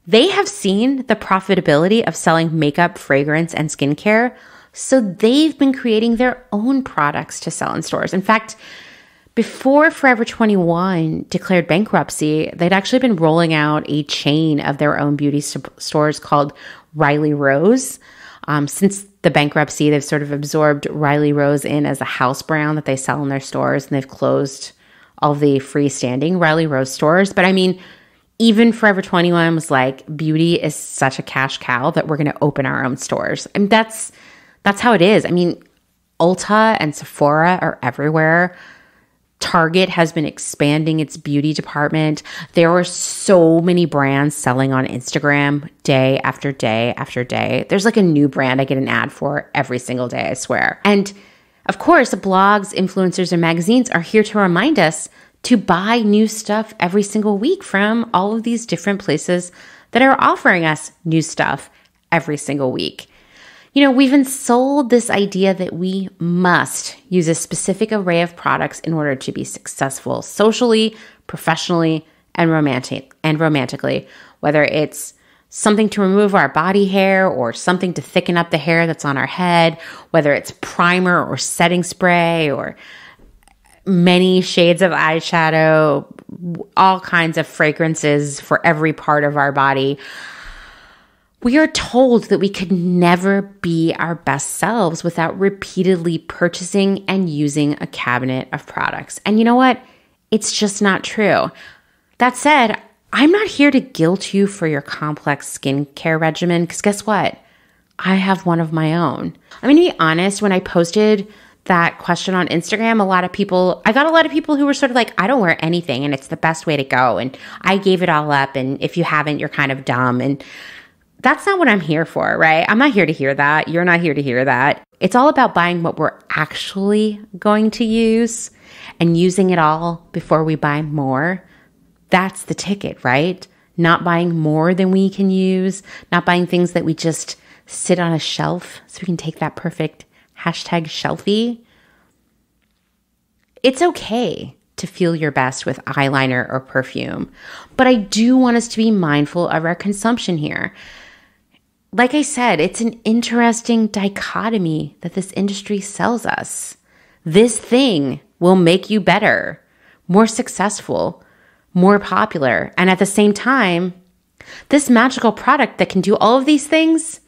they have seen the profitability of selling makeup, fragrance, and skincare. So they've been creating their own products to sell in stores. In fact, before Forever twenty-one declared bankruptcy, they'd actually been rolling out a chain of their own beauty st- stores called Riley Rose. Um, since the bankruptcy, they've sort of absorbed Riley Rose in as a house brand that they sell in their stores, and they've closed all the freestanding Riley Rose stores. But I mean, even Forever twenty-one was like, beauty is such a cash cow that we're going to open our own stores. And that's that's how it is. I mean, Ulta and Sephora are everywhere. Target has been expanding its beauty department. There are so many brands selling on Instagram day after day after day. There's like a new brand I get an ad for every single day, I swear. And of course, blogs, influencers, and magazines are here to remind us to buy new stuff every single week from all of these different places that are offering us new stuff every single week. You know, we've been sold this idea that we must use a specific array of products in order to be successful socially, professionally, and romantic and romantically. Whether it's something to remove our body hair or something to thicken up the hair that's on our head, whether it's primer or setting spray or many shades of eyeshadow, all kinds of fragrances for every part of our body. We are told that we could never be our best selves without repeatedly purchasing and using a cabinet of products. And you know what? It's just not true. That said, I'm not here to guilt you for your complex skincare regimen, because guess what? I have one of my own. I'm going to be honest, when I posted that question on Instagram, a lot of people, I got a lot of people who were sort of like, I don't wear anything and it's the best way to go. And I gave it all up. And if you haven't, you're kind of dumb. And that's not what I'm here for, right? I'm not here to hear that. You're not here to hear that. It's all about buying what we're actually going to use and using it all before we buy more. That's the ticket, right? Not buying more than we can use, not buying things that we just sit on a shelf so we can take that perfect hashtag shelfie. It's okay to feel your best with eyeliner or perfume, but I do want us to be mindful of our consumption here. Like I said, it's an interesting dichotomy that this industry sells us. This thing will make you better, more successful, more popular. And at the same time, this magical product that can do all of these things,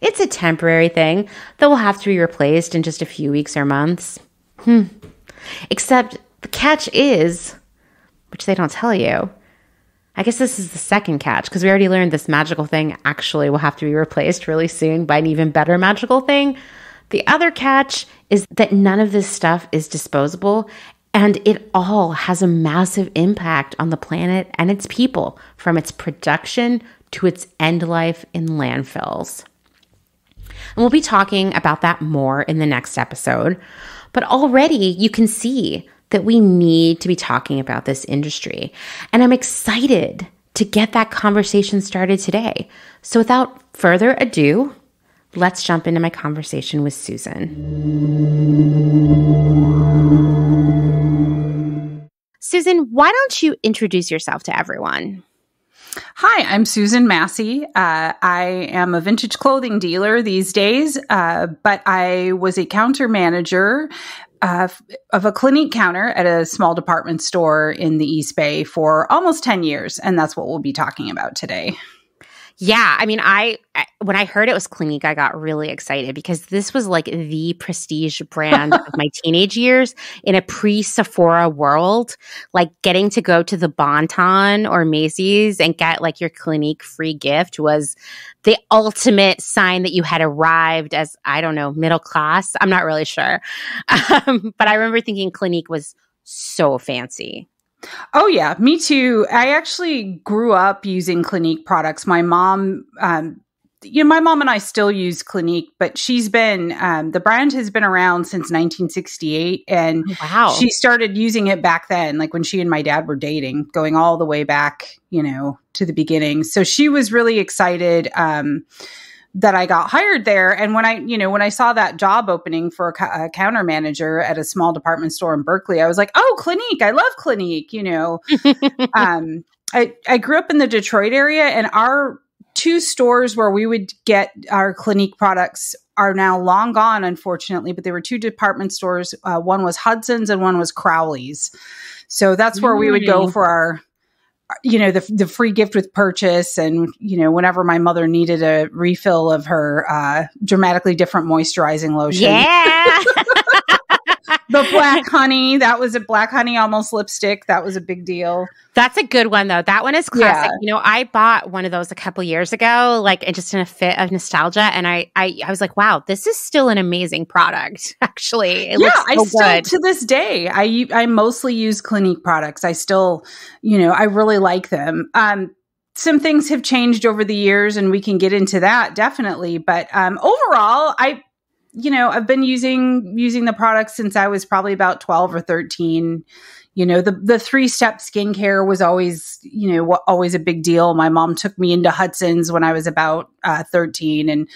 it's a temporary thing that will have to be replaced in just a few weeks or months. Hmm. Except the catch is, which they don't tell you, I guess this is the second catch, because we already learned this magical thing actually will have to be replaced really soon by an even better magical thing. The other catch is that none of this stuff is disposable And it all has a massive impact on the planet and its people, from its production to its end life in landfills. And we'll be talking about that more in the next episode. But already you can see that we need to be talking about this industry. And I'm excited to get that conversation started today. So without further ado, let's jump into my conversation with Susan. Susan, why don't you introduce yourself to everyone? Hi, I'm Susan Massey. Uh, I am a vintage clothing dealer these days, uh, but I was a counter manager uh, of a Clinique counter at a small department store in the East Bay for almost ten years, and that's what we'll be talking about today. Yeah, I mean, I when I heard it was Clinique, I got really excited because this was like the prestige brand of my teenage years in a pre-Sephora world. Like getting to go to the Bon-Ton or Macy's and get like your Clinique free gift was the ultimate sign that you had arrived as, I don't know, middle class. I'm not really sure. Um, but I remember thinking Clinique was so fancy. Oh, yeah. Me too. I actually grew up using Clinique products. My mom, um, you know, my mom and I still use Clinique, but she's been, um, the brand has been around since nineteen sixty-eight. And wow. She started using it back then, like when she and my dad were dating, going all the way back, you know, to the beginning. So she was really excited um, that I got hired there. And when I, you know, when I saw that job opening for a, a counter manager at a small department store in Berkeley, I was like, oh, Clinique, I love Clinique, you know. um, I, I grew up in the Detroit area, and our two stores where we would get our Clinique products are now long gone, unfortunately, but they were two department stores. Uh, one was Hudson's and one was Crowley's. So that's where mm-hmm. we would go for our you know, the the free gift with purchase. And, you know, whenever my mother needed a refill of her uh, dramatically different moisturizing lotion. Yeah. The black honey, that was a black honey almost lipstick. That was a big deal. That's a good one, though. That one is classic. Yeah. You know, I bought one of those a couple years ago, like just in a fit of nostalgia. And I, I, I was like, wow, this is still an amazing product, actually. It yeah, looks so I still, good. To this day, I, I mostly use Clinique products. I still, you know, I really like them. Um, some things have changed over the years, and we can get into that definitely. But um, overall, I... you know, I've been using using the products since I was probably about twelve or thirteen. You know, the the three-step skincare was always, you know, always a big deal. My mom took me into Hudson's when I was about uh, thirteen and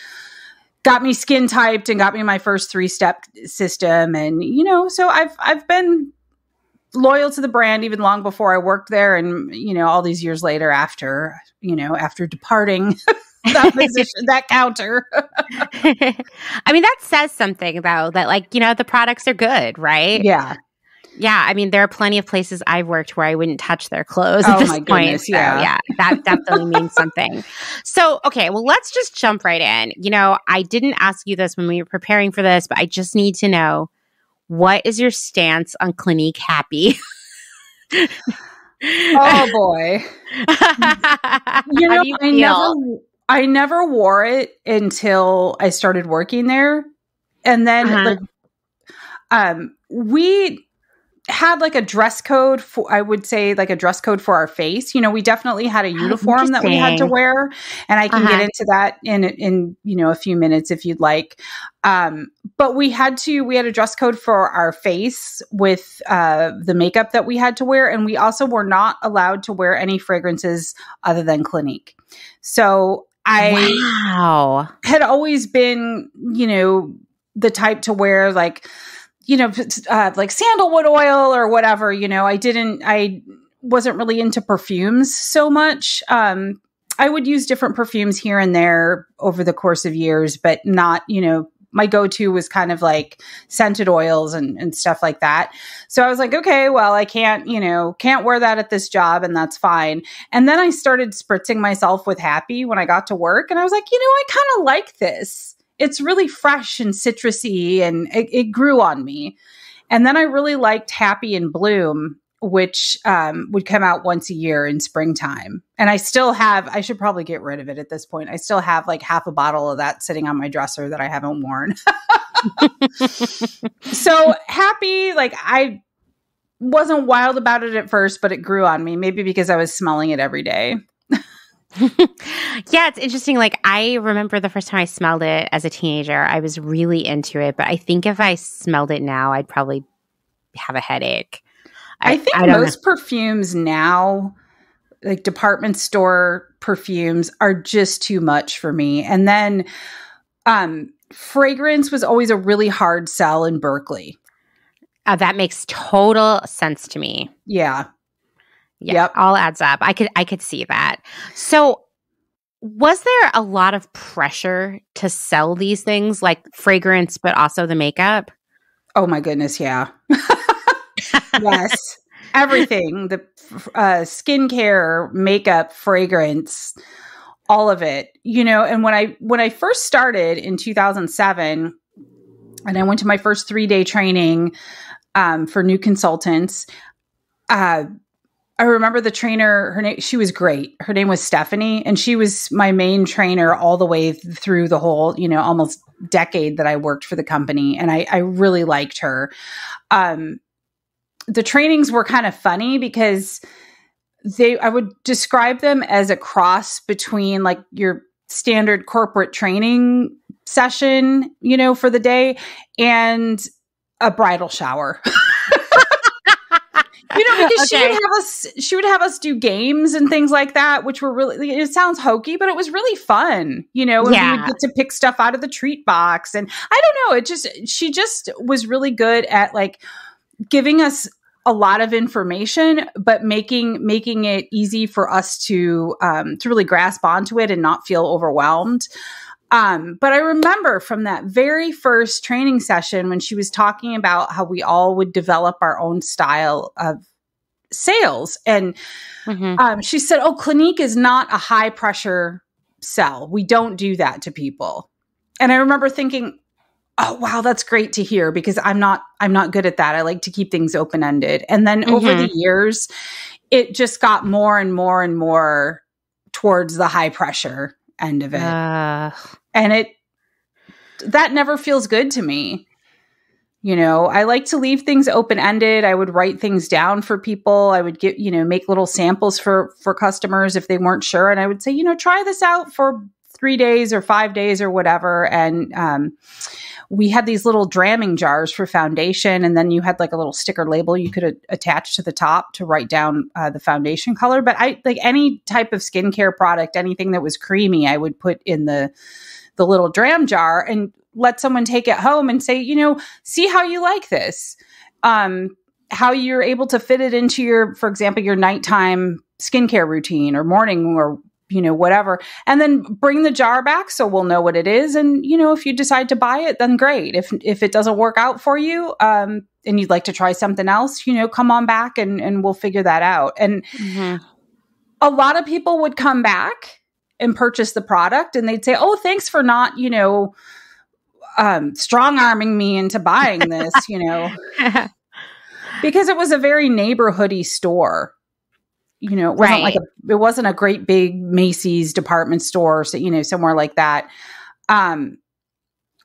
got me skin typed and got me my first three-step system. And, you know, so I've I've been loyal to the brand even long before I worked there. And, you know, all these years later after, you know, after departing that position, that counter. I mean, that says something, though, that, like, you know, the products are good, right? Yeah. Yeah. I mean, there are plenty of places I've worked where I wouldn't touch their clothes oh at this my goodness, point. Yeah. So, yeah, that definitely means something. So, okay, well, let's just jump right in. You know, I didn't ask you this when we were preparing for this, but I just need to know, what is your stance on Clinique Happy? Oh, boy. You know, you I never... I never wore it until I started working there. And then uh-huh. like, um, we had like a dress code for, I would say like a dress code for our face. You know, we definitely had a uniform that we had to wear, and I can uh-huh. get into that in, in, you know, a few minutes if you'd like. Um, but we had to, we had a dress code for our face with, uh, the makeup that we had to wear. And we also were not allowed to wear any fragrances other than Clinique. So, I wow. had always been, you know, the type to wear like, you know, uh, like sandalwood oil or whatever, you know, I didn't, I wasn't really into perfumes so much. Um, I would use different perfumes here and there over the course of years, but not, you know, my go-to was kind of like scented oils and, and stuff like that. So I was like, okay, well, I can't, you know, can't wear that at this job, and that's fine. And then I started spritzing myself with Happy when I got to work. And I was like, you know, I kind of like this. It's really fresh and citrusy, and it, it grew on me. And then I really liked Happy and Bloom, which um, would come out once a year in springtime. And I still have, I should probably get rid of it at this point. I still have like half a bottle of that sitting on my dresser that I haven't worn. So Happy, like I wasn't wild about it at first, but it grew on me, maybe because I was smelling it every day. Yeah, it's interesting. Like, I remember the first time I smelled it as a teenager, I was really into it. But I think if I smelled it now, I'd probably have a headache. I, I think I most know. perfumes now, like department store perfumes, are just too much for me. And then um, fragrance was always a really hard sell in Berkeley. Uh, that makes total sense to me. Yeah. Yeah, yep. All adds up. I could I could see that. So was there a lot of pressure to sell these things, like fragrance, but also the makeup? Oh, my goodness. Yeah. Yes. Everything. The uh, skincare, makeup, fragrance, all of it. You know, and when I when I first started in two thousand seven and I went to my first three-day training um, for new consultants, uh I remember the trainer, her name, she was great. Her name was Stephanie, and she was my main trainer all the way through the whole, you know, almost decade that I worked for the company. And I, I really liked her. Um, the trainings were kind of funny because they, I would describe them as a cross between like your standard corporate training session, you know, for the day, and a bridal shower. You know, because okay. she would have us, she would have us do games and things like that, which were really, it sounds hokey, but it was really fun. You know, and yeah. we would get to pick stuff out of the treat box. And I don't know, it just, she just was really good at like giving us a lot of information, but making, making it easy for us to, um, to really grasp onto it and not feel overwhelmed. Um, but I remember from that very first training session when she was talking about how we all would develop our own style of sales. And mm-hmm. um, she said, oh, Clinique is not a high pressure sell. We don't do that to people. And I remember thinking, oh, wow, that's great to hear, because I'm not, I'm not good at that. I like to keep things open-ended. And then mm-hmm. over the years, it just got more and more and more towards the high pressure end of it. Uh. And it, that never feels good to me. You know, I like to leave things open-ended. I would write things down for people. I would get, you know, make little samples for, for customers if they weren't sure. And I would say, you know, try this out for three days or five days or whatever. And um, we had these little Draming jars for foundation. And then you had like a little sticker label you could a- attach to the top to write down uh, the foundation color. But I like any type of skincare product, anything that was creamy, I would put in the, the little Dram jar and let someone take it home and say, you know, see how you like this, um, how you're able to fit it into your, for example, your nighttime skincare routine or morning or, you know, whatever, and then bring the jar back so we'll know what it is. And, you know, if you decide to buy it, then great. If, if it doesn't work out for you, um, and you'd like to try something else, you know, come on back and, and we'll figure that out. And mm-hmm. a lot of people would come back and purchase the product and they'd say, oh, thanks for not, you know, um, strong arming me into buying this, you know, because it was a very neighborhoody store. You know, it wasn't, right. like a, it wasn't a great big Macy's department store, so, you know, somewhere like that. Um,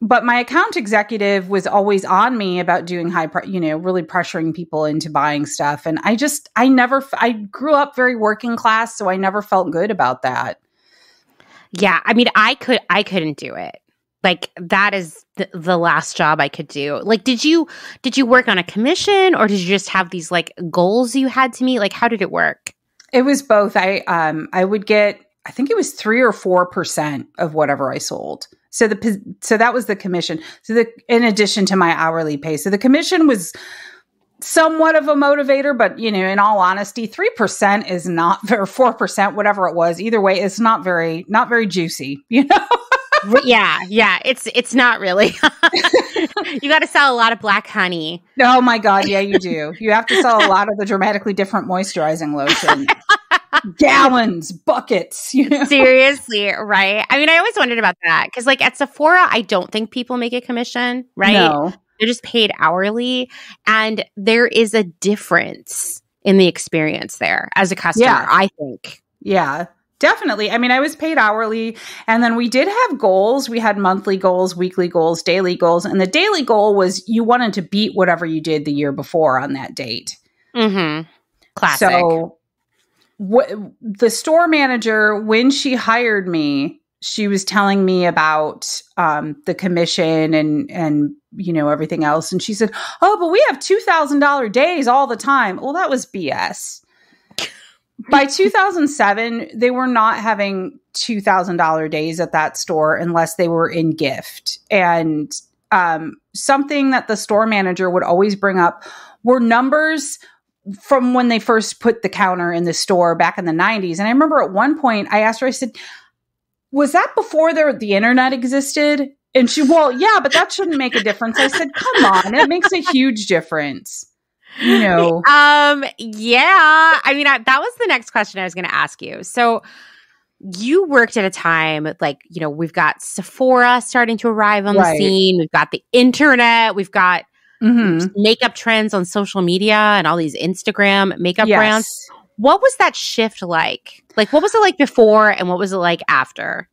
but my account executive was always on me about doing high, pr- you know, really pressuring people into buying stuff. And I just, I never, f- I grew up very working class, so I never felt good about that. Yeah. I mean, I could, I couldn't do it. Like, that is th- the last job I could do. Like, did you, did you work on a commission, or did you just have these like goals you had to meet? Like, how did it work? It was both. I um I would get, I think it was three or four percent of whatever I sold. So the so that was the commission. So the in addition to my hourly pay, so the commission was somewhat of a motivator. But you know, in all honesty, three percent is not, or four percent, whatever it was. Either way, it's not very not very juicy. You know. yeah, yeah. It's it's not really. You got to sell a lot of black honey. Oh my God, yeah, you do. You have to sell a lot of the dramatically different moisturizing lotion. Gallons, buckets, you know? Seriously, right? I mean, I always wondered about that because like at Sephora, I don't think people make a commission, right? No. They're just paid hourly, and there is a difference in the experience there as a customer, yeah. I think. Yeah. Definitely. I mean, I was paid hourly, and then we did have goals. We had monthly goals, weekly goals, daily goals. And the daily goal was you wanted to beat whatever you did the year before on that date. Mm-hmm. Classic. So wh- the store manager, when she hired me, she was telling me about um, the commission and, and, you know, everything else. And she said, oh, but we have two thousand dollars days all the time. Well, that was B S. By two thousand seven, they were not having two thousand dollars days at that store unless they were in gift. And um, something that the store manager would always bring up were numbers from when they first put the counter in the store back in the nineties. And I remember at one point I asked her, I said, was that before there, the internet existed? And she, well, yeah, but that shouldn't make a difference. I said, come on, it makes a huge difference. You know, um, yeah. I mean, I, that was the next question I was going to ask you. So, you worked at a time like, you know, we've got Sephora starting to arrive on right. the scene. We've got the internet. We've got mm-hmm. makeup trends on social media and all these Instagram makeup yes. brands. What was that shift like? Like, what was it like before, and what was it like after?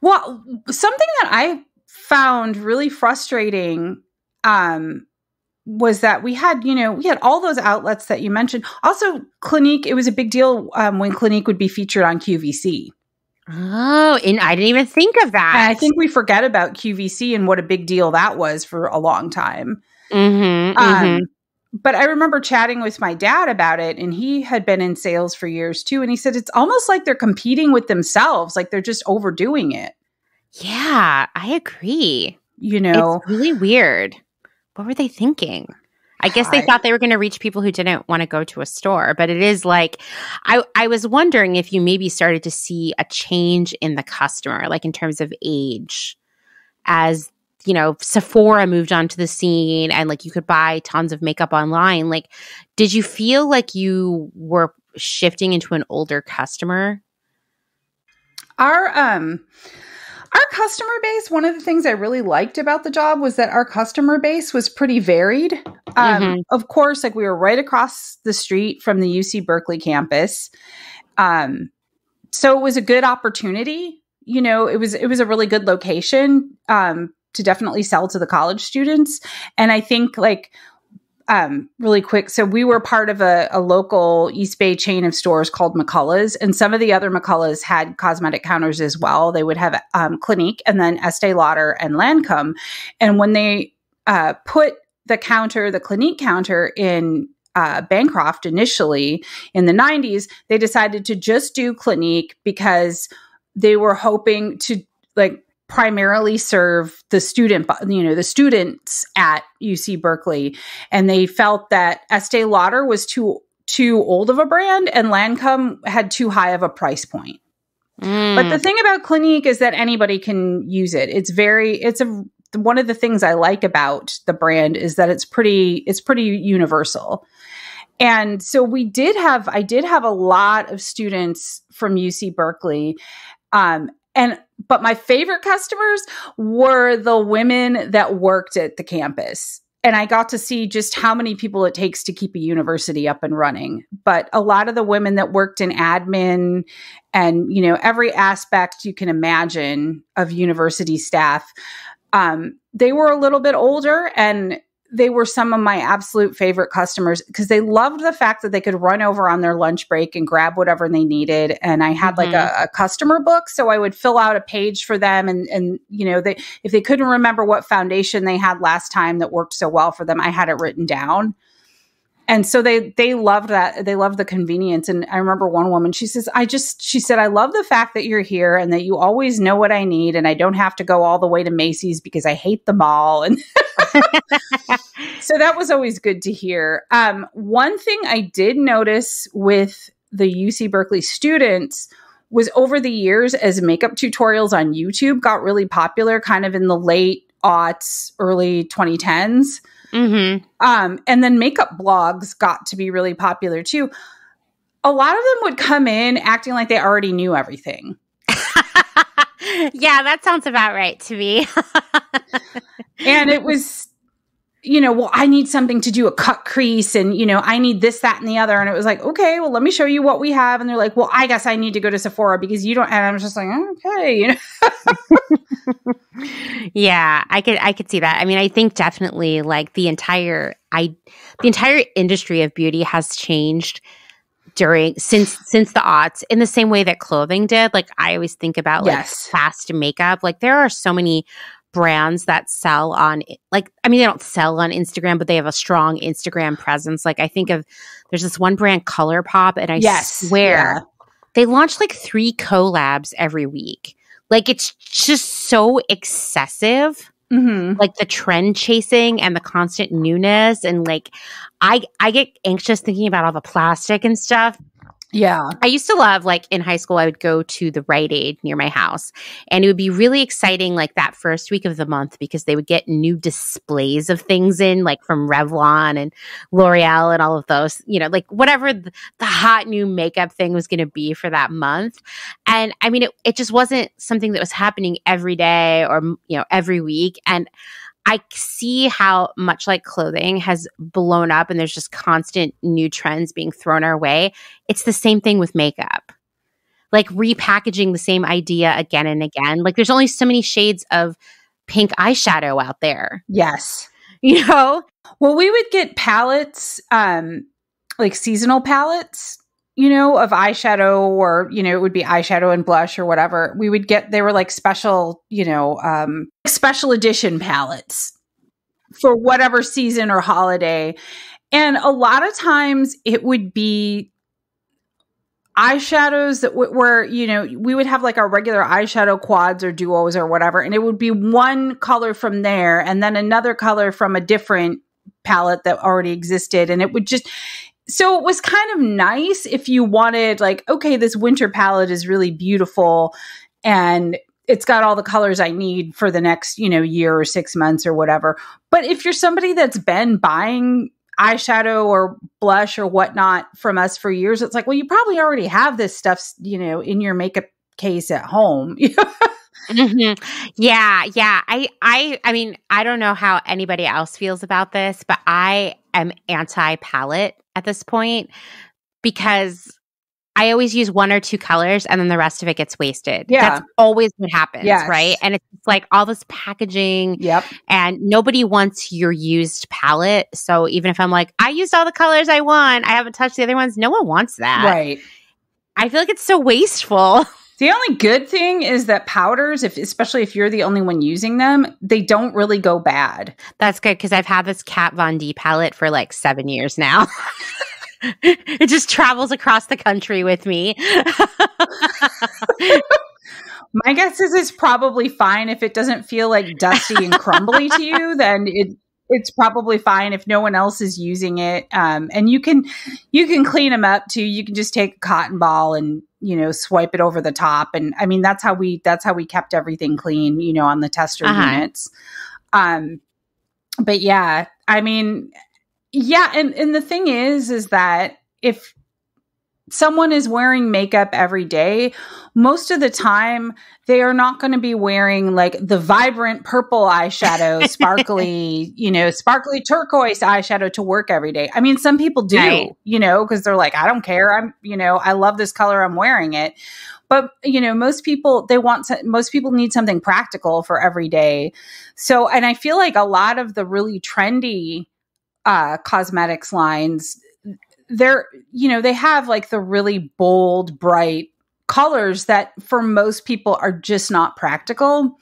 Well, something that I found really frustrating. Um, was that we had, you know, we had all those outlets that you mentioned. Also, Clinique, it was a big deal um, when Clinique would be featured on Q V C. Oh, and I didn't even think of that. And I think we forget about Q V C and what a big deal that was for a long time. Mm-hmm, um, mm-hmm. But I remember chatting with my dad about it, and he had been in sales for years too. And he said, it's almost like they're competing with themselves. Like they're just overdoing it. Yeah, I agree. You know, it's really weird. What were they thinking? I guess they thought they were going to reach people who didn't want to go to a store. But it is like, I, I was wondering if you maybe started to see a change in the customer, like in terms of age, as, you know, Sephora moved onto the scene and like you could buy tons of makeup online. Like, did you feel like you were shifting into an older customer? Our, um... Our customer base, one of the things I really liked about the job was that our customer base was pretty varied. Um, mm-hmm. Of course, like we were right across the street from the U C Berkeley campus. Um, so it was a good opportunity. You know, it was, it was a really good location um, to definitely sell to the college students. And I think like um, really quick, so we were part of a, a local East Bay chain of stores called McCullough's, and some of the other McCullough's had cosmetic counters as well. They would have um, Clinique and then Estee Lauder and Lancome. And when they uh, put the counter, the Clinique counter in uh, Bancroft initially in the nineties, they decided to just do Clinique because they were hoping to like primarily serve the student, you know, the students at U C Berkeley. And they felt that Estee Lauder was too, too old of a brand and Lancome had too high of a price point. Mm. But the thing about Clinique is that anybody can use it. It's very, it's a, one of the things I like about the brand is that it's pretty, it's pretty universal. And so we did have, I did have a lot of students from U C Berkeley. Um, And, but my favorite customers were the women that worked at the campus. And I got to see just how many people it takes to keep a university up and running. But a lot of the women that worked in admin and, you know, every aspect you can imagine of university staff, um, they were a little bit older, and they were some of my absolute favorite customers because they loved the fact that they could run over on their lunch break and grab whatever they needed. And I had mm-hmm. like a, a customer book. So I would fill out a page for them. And, and you know, they, if they couldn't remember what foundation they had last time that worked so well for them, I had it written down. And so they, they loved that. They loved the convenience. And I remember one woman, she says, I just, she said, I love the fact that you're here and that you always know what I need. And I don't have to go all the way to Macy's because I hate the mall. And so that was always good to hear. Um, one thing I did notice with the U C Berkeley students was over the years as makeup tutorials on YouTube got really popular kind of in the late aughts, early twenty tens. Mm-hmm. Um, and then makeup blogs got to be really popular too. A lot of them would come in acting like they already knew everything. Yeah, that sounds about right to me. And it was, you know, well, I need something to do a cut crease and, you know, I need this, that, and the other. And it was like, okay, well, let me show you what we have. And they're like, well, I guess I need to go to Sephora because you don't. And I'm just like, okay, you know. Yeah, I could I could see that. I mean, I think definitely like the entire I the entire industry of beauty has changed during since since the aughts, in the same way that clothing did. Like I always think about like yes. fast makeup. Like there are so many brands that sell on like I mean they don't sell on Instagram, but they have a strong Instagram presence. Like I think of there's this one brand, ColourPop, and I yes. swear yeah. they launch like three collabs every week. Like it's just so excessive. Mm-hmm. Like the trend chasing and the constant newness, and like I I get anxious thinking about all the plastic and stuff. Yeah. I used to love, like in high school, I would go to the Rite Aid near my house, and it would be really exciting like that first week of the month because they would get new displays of things in, like from Revlon and L'Oreal and all of those, you know, like whatever the, the hot new makeup thing was going to be for that month. And I mean, it, it just wasn't something that was happening every day or, you know, every week. And I see how much like clothing has blown up and there's just constant new trends being thrown our way. It's the same thing with makeup. Like repackaging the same idea again and again. Like there's only so many shades of pink eyeshadow out there. Yes. You know? Well, we would get palettes, um, like seasonal palettes, you know, of eyeshadow, or, you know, it would be eyeshadow and blush or whatever. We would get, they were like special, you know, um, special edition palettes for whatever season or holiday. And a lot of times it would be eyeshadows that w were, you know, we would have like our regular eyeshadow quads or duos or whatever. And it would be one color from there and then another color from a different palette that already existed. And it would just... So it was kind of nice if you wanted like, okay, this winter palette is really beautiful and it's got all the colors I need for the next, you know, year or six months or whatever. But if you're somebody that's been buying eyeshadow or blush or whatnot from us for years, it's like, well, you probably already have this stuff, you know, in your makeup case at home. Mm-hmm. Yeah. Yeah. I, I, I mean, I don't know how anybody else feels about this, but I am anti-palette at this point because I always use one or two colors and then the rest of it gets wasted. Yeah. That's always what happens. Yes. Right. And it's like all this packaging. Yep. And nobody wants your used palette. So even if I'm like, I used all the colors I want, I haven't touched the other ones, no one wants that. Right. I feel like it's so wasteful. The only good thing is that powders, if especially if you're the only one using them, they don't really go bad. That's good, because I've had this Kat Von D palette for like seven years now. It just travels across the country with me. My guess is it's probably fine. If it doesn't feel like dusty and crumbly to you, then it it's probably fine if no one else is using it. Um, and you can you can clean them up too. You can just take a cotton ball and, you know, swipe it over the top. And I mean, that's how we, that's how we kept everything clean, you know, on the tester uh-huh. units. Um, but yeah, I mean, yeah. And, and the thing is, is that if someone is wearing makeup every day, most of the time they are not going to be wearing like the vibrant purple eyeshadow, sparkly, you know, sparkly turquoise eyeshadow to work every day. I mean, some people do, right. you know, because they're like, I don't care. I'm, you know, I love this color, I'm wearing it. But, you know, most people, they want, to, most people need something practical for every day. So, and I feel like a lot of the really trendy uh, cosmetics lines, they're, you know, they have like the really bold, bright colors that for most people are just not practical.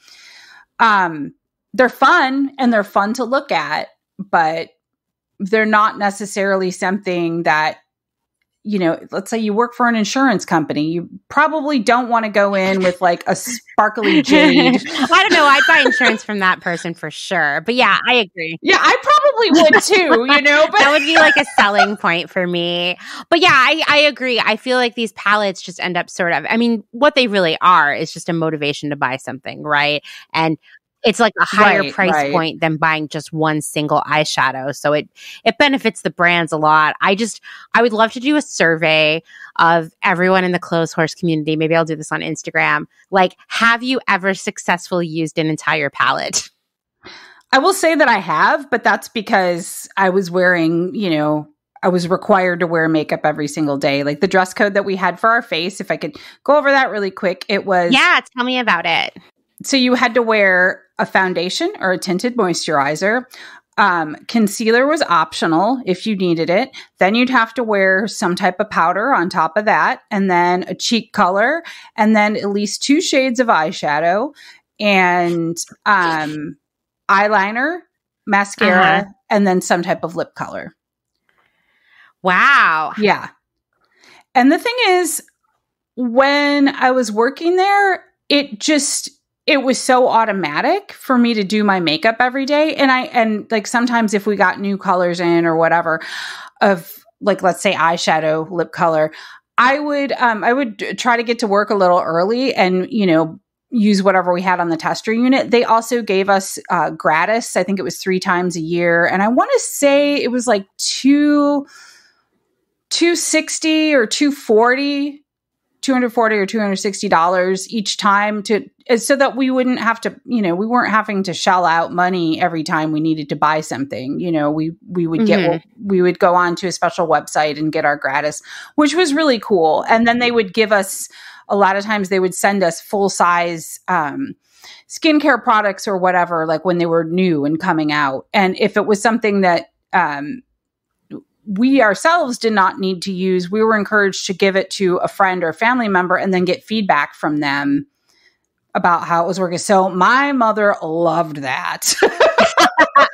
Um, they're fun and they're fun to look at, but they're not necessarily something that, you know, let's say you work for an insurance company. You probably don't want to go in with like a sparkly jade. Well, I don't know. I'd buy insurance from that person for sure. But yeah, I agree. Yeah, I probably would too, you know. But that would be like a selling point for me. But yeah, I, I agree. I feel like these palettes just end up sort of, I mean, what they really are is just a motivation to buy something, right? And it's like a higher right, price right. point than buying just one single eyeshadow. So it it benefits the brands a lot. I just, I would love to do a survey of everyone in the Clotheshorse community. Maybe I'll do this on Instagram. Like, have you ever successfully used an entire palette? I will say that I have, but that's because I was wearing, you know, I was required to wear makeup every single day. Like the dress code that we had for our face, if I could go over that really quick, it was. Yeah, tell me about it. so you had to wear a foundation or a tinted moisturizer. Um, concealer was optional if you needed it. Then you'd have to wear some type of powder on top of that, and then a cheek color, and then at least two shades of eyeshadow, and um, eyeliner, mascara, uh-huh. and then some type of lip color. Wow. Yeah. And the thing is, when I was working there, it just... it was so automatic for me to do my makeup every day. And I, and like sometimes if we got new colors in or whatever of like, let's say eyeshadow, lip color, I would, um, I would try to get to work a little early and, you know, use whatever we had on the tester unit. They also gave us uh, gratis. I think it was three times a year. And I want to say it was like two, two sixty or two forty two hundred forty or two hundred sixty dollars each time to, so that we wouldn't have to, you know, we weren't having to shell out money every time we needed to buy something. You know, we, we would get, mm-hmm. we would go on to a special website and get our gratis, which was really cool. And then they would give us, a lot of times they would send us full size, um, skincare products or whatever, like when they were new and coming out. And if it was something that, um, we ourselves did not need to use, we were encouraged to give it to a friend or family member and then get feedback from them about how it was working. So my mother loved that.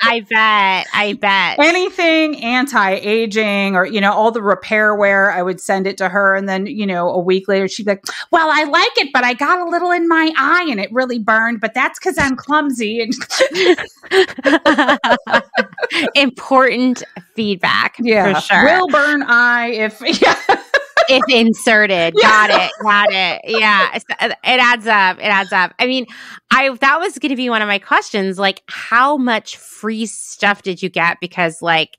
I bet. I bet. Anything anti-aging or, you know, all the repair wear, I would send it to her. And then, you know, a week later, she'd be like, well, I like it, but I got a little in my eye and it really burned, but that's because I'm clumsy. And important feedback. Yeah. For sure. Will burn eye if... Yeah. If inserted. Got it. Got it. Yeah. It adds up. It adds up. I mean, I that was going to be one of my questions. Like, how much free stuff did you get? Because, like,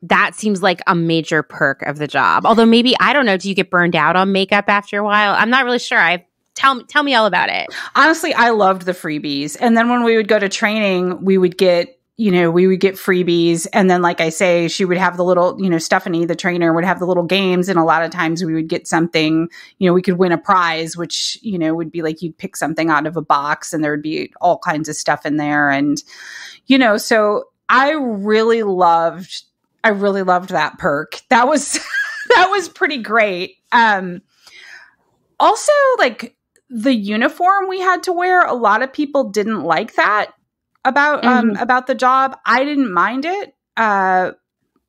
that seems like a major perk of the job. Although maybe, I don't know, do you get burned out on makeup after a while? I'm not really sure. I tell, tell me all about it. Honestly, I loved the freebies. And then when we would go to training, we would get... you know, we would get freebies. And then, like I say, she would have the little, you know, Stephanie, the trainer, would have the little games. And a lot of times we would get something, you know, we could win a prize, which, you know, would be like, you'd pick something out of a box and there would be all kinds of stuff in there. And, you know, so I really loved, I really loved that perk. That was, that was pretty great. Um, also, like the uniform we had to wear, a lot of people didn't like that about um mm-hmm. about the job. I didn't mind it. Uh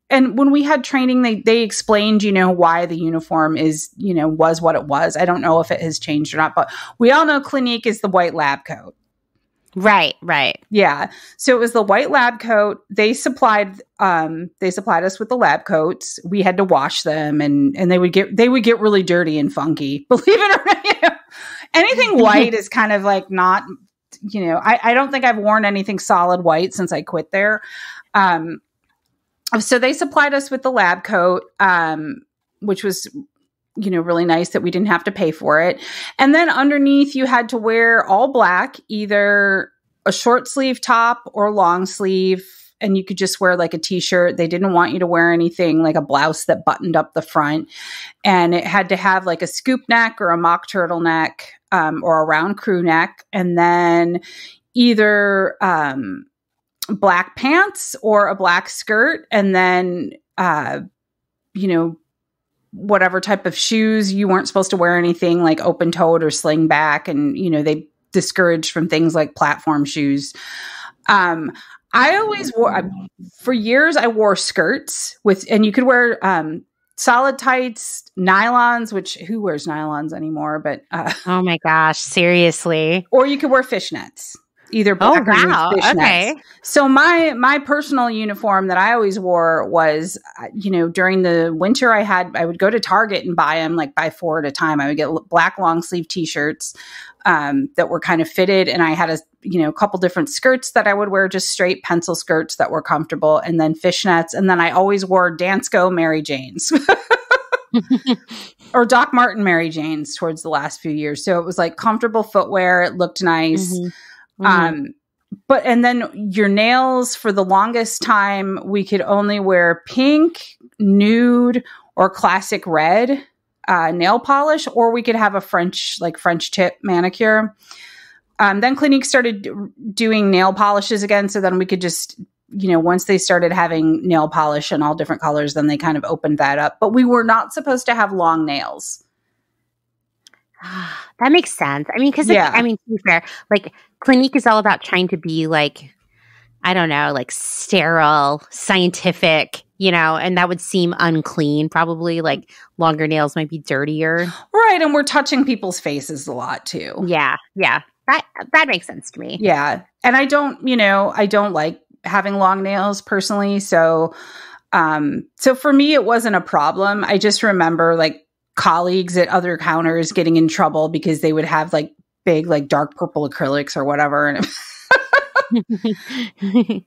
and when we had training, they they explained, you know, why the uniform is, you know, was what it was. I don't know if it has changed or not, but we all know Clinique is the white lab coat. Right, right. Yeah. So it was the white lab coat. They supplied um they supplied us with the lab coats. We had to wash them, and and they would get they would get really dirty and funky. Believe it or not, you know, anything white is kind of like not, you know, I, I don't think I've worn anything solid white since I quit there. Um, so they supplied us with the lab coat, um, which was, you know, really nice that we didn't have to pay for it. And then underneath you had to wear all black, either a short sleeve top or long sleeve. And you could just wear like a t-shirt. They didn't want you to wear anything like a blouse that buttoned up the front. And it had to have like a scoop neck or a mock turtleneck, um, or a round crew neck. And then either um, black pants or a black skirt. And then, uh, you know, whatever type of shoes. You weren't supposed to wear anything like open toed or sling back. And, you know, they discouraged from things like platform shoes. Um I always wore, I, for years, I wore skirts with, and you could wear um, solid tights, nylons, which who wears nylons anymore? But uh, oh my gosh, seriously! Or you could wear fishnets, either black oh, or wow. fishnets. Okay. So my my personal uniform that I always wore was, you know, during the winter I had I would go to Target and buy them like buy four at a time. I would get black long sleeve t-shirts um, that were kind of fitted, and I had a you know, a couple different skirts that I would wear, just straight pencil skirts that were comfortable, and then fishnets. And then I always wore Dansko Mary Janes or Doc Marten Mary Janes towards the last few years. So it was like comfortable footwear. It looked nice. Mm-hmm. Mm-hmm. Um, but, and then your nails, for the longest time, we could only wear pink, nude, or classic red uh, nail polish, or we could have a French, like French tip manicure. Um, then Clinique started doing nail polishes again. So then we could just, you know, once they started having nail polish in all different colors, then they kind of opened that up. But we were not supposed to have long nails. That makes sense. I mean, because, yeah. I mean, to be fair, like Clinique is all about trying to be like, I don't know, like sterile, scientific, you know, and that would seem unclean probably. Like longer nails might be dirtier. Right. And we're touching people's faces a lot too. Yeah. Yeah. That, that makes sense to me. Yeah. And I don't, you know, I don't like having long nails personally. So, um, so for me, it wasn't a problem. I just remember like colleagues at other counters getting in trouble because they would have like big, like dark purple acrylics or whatever. And it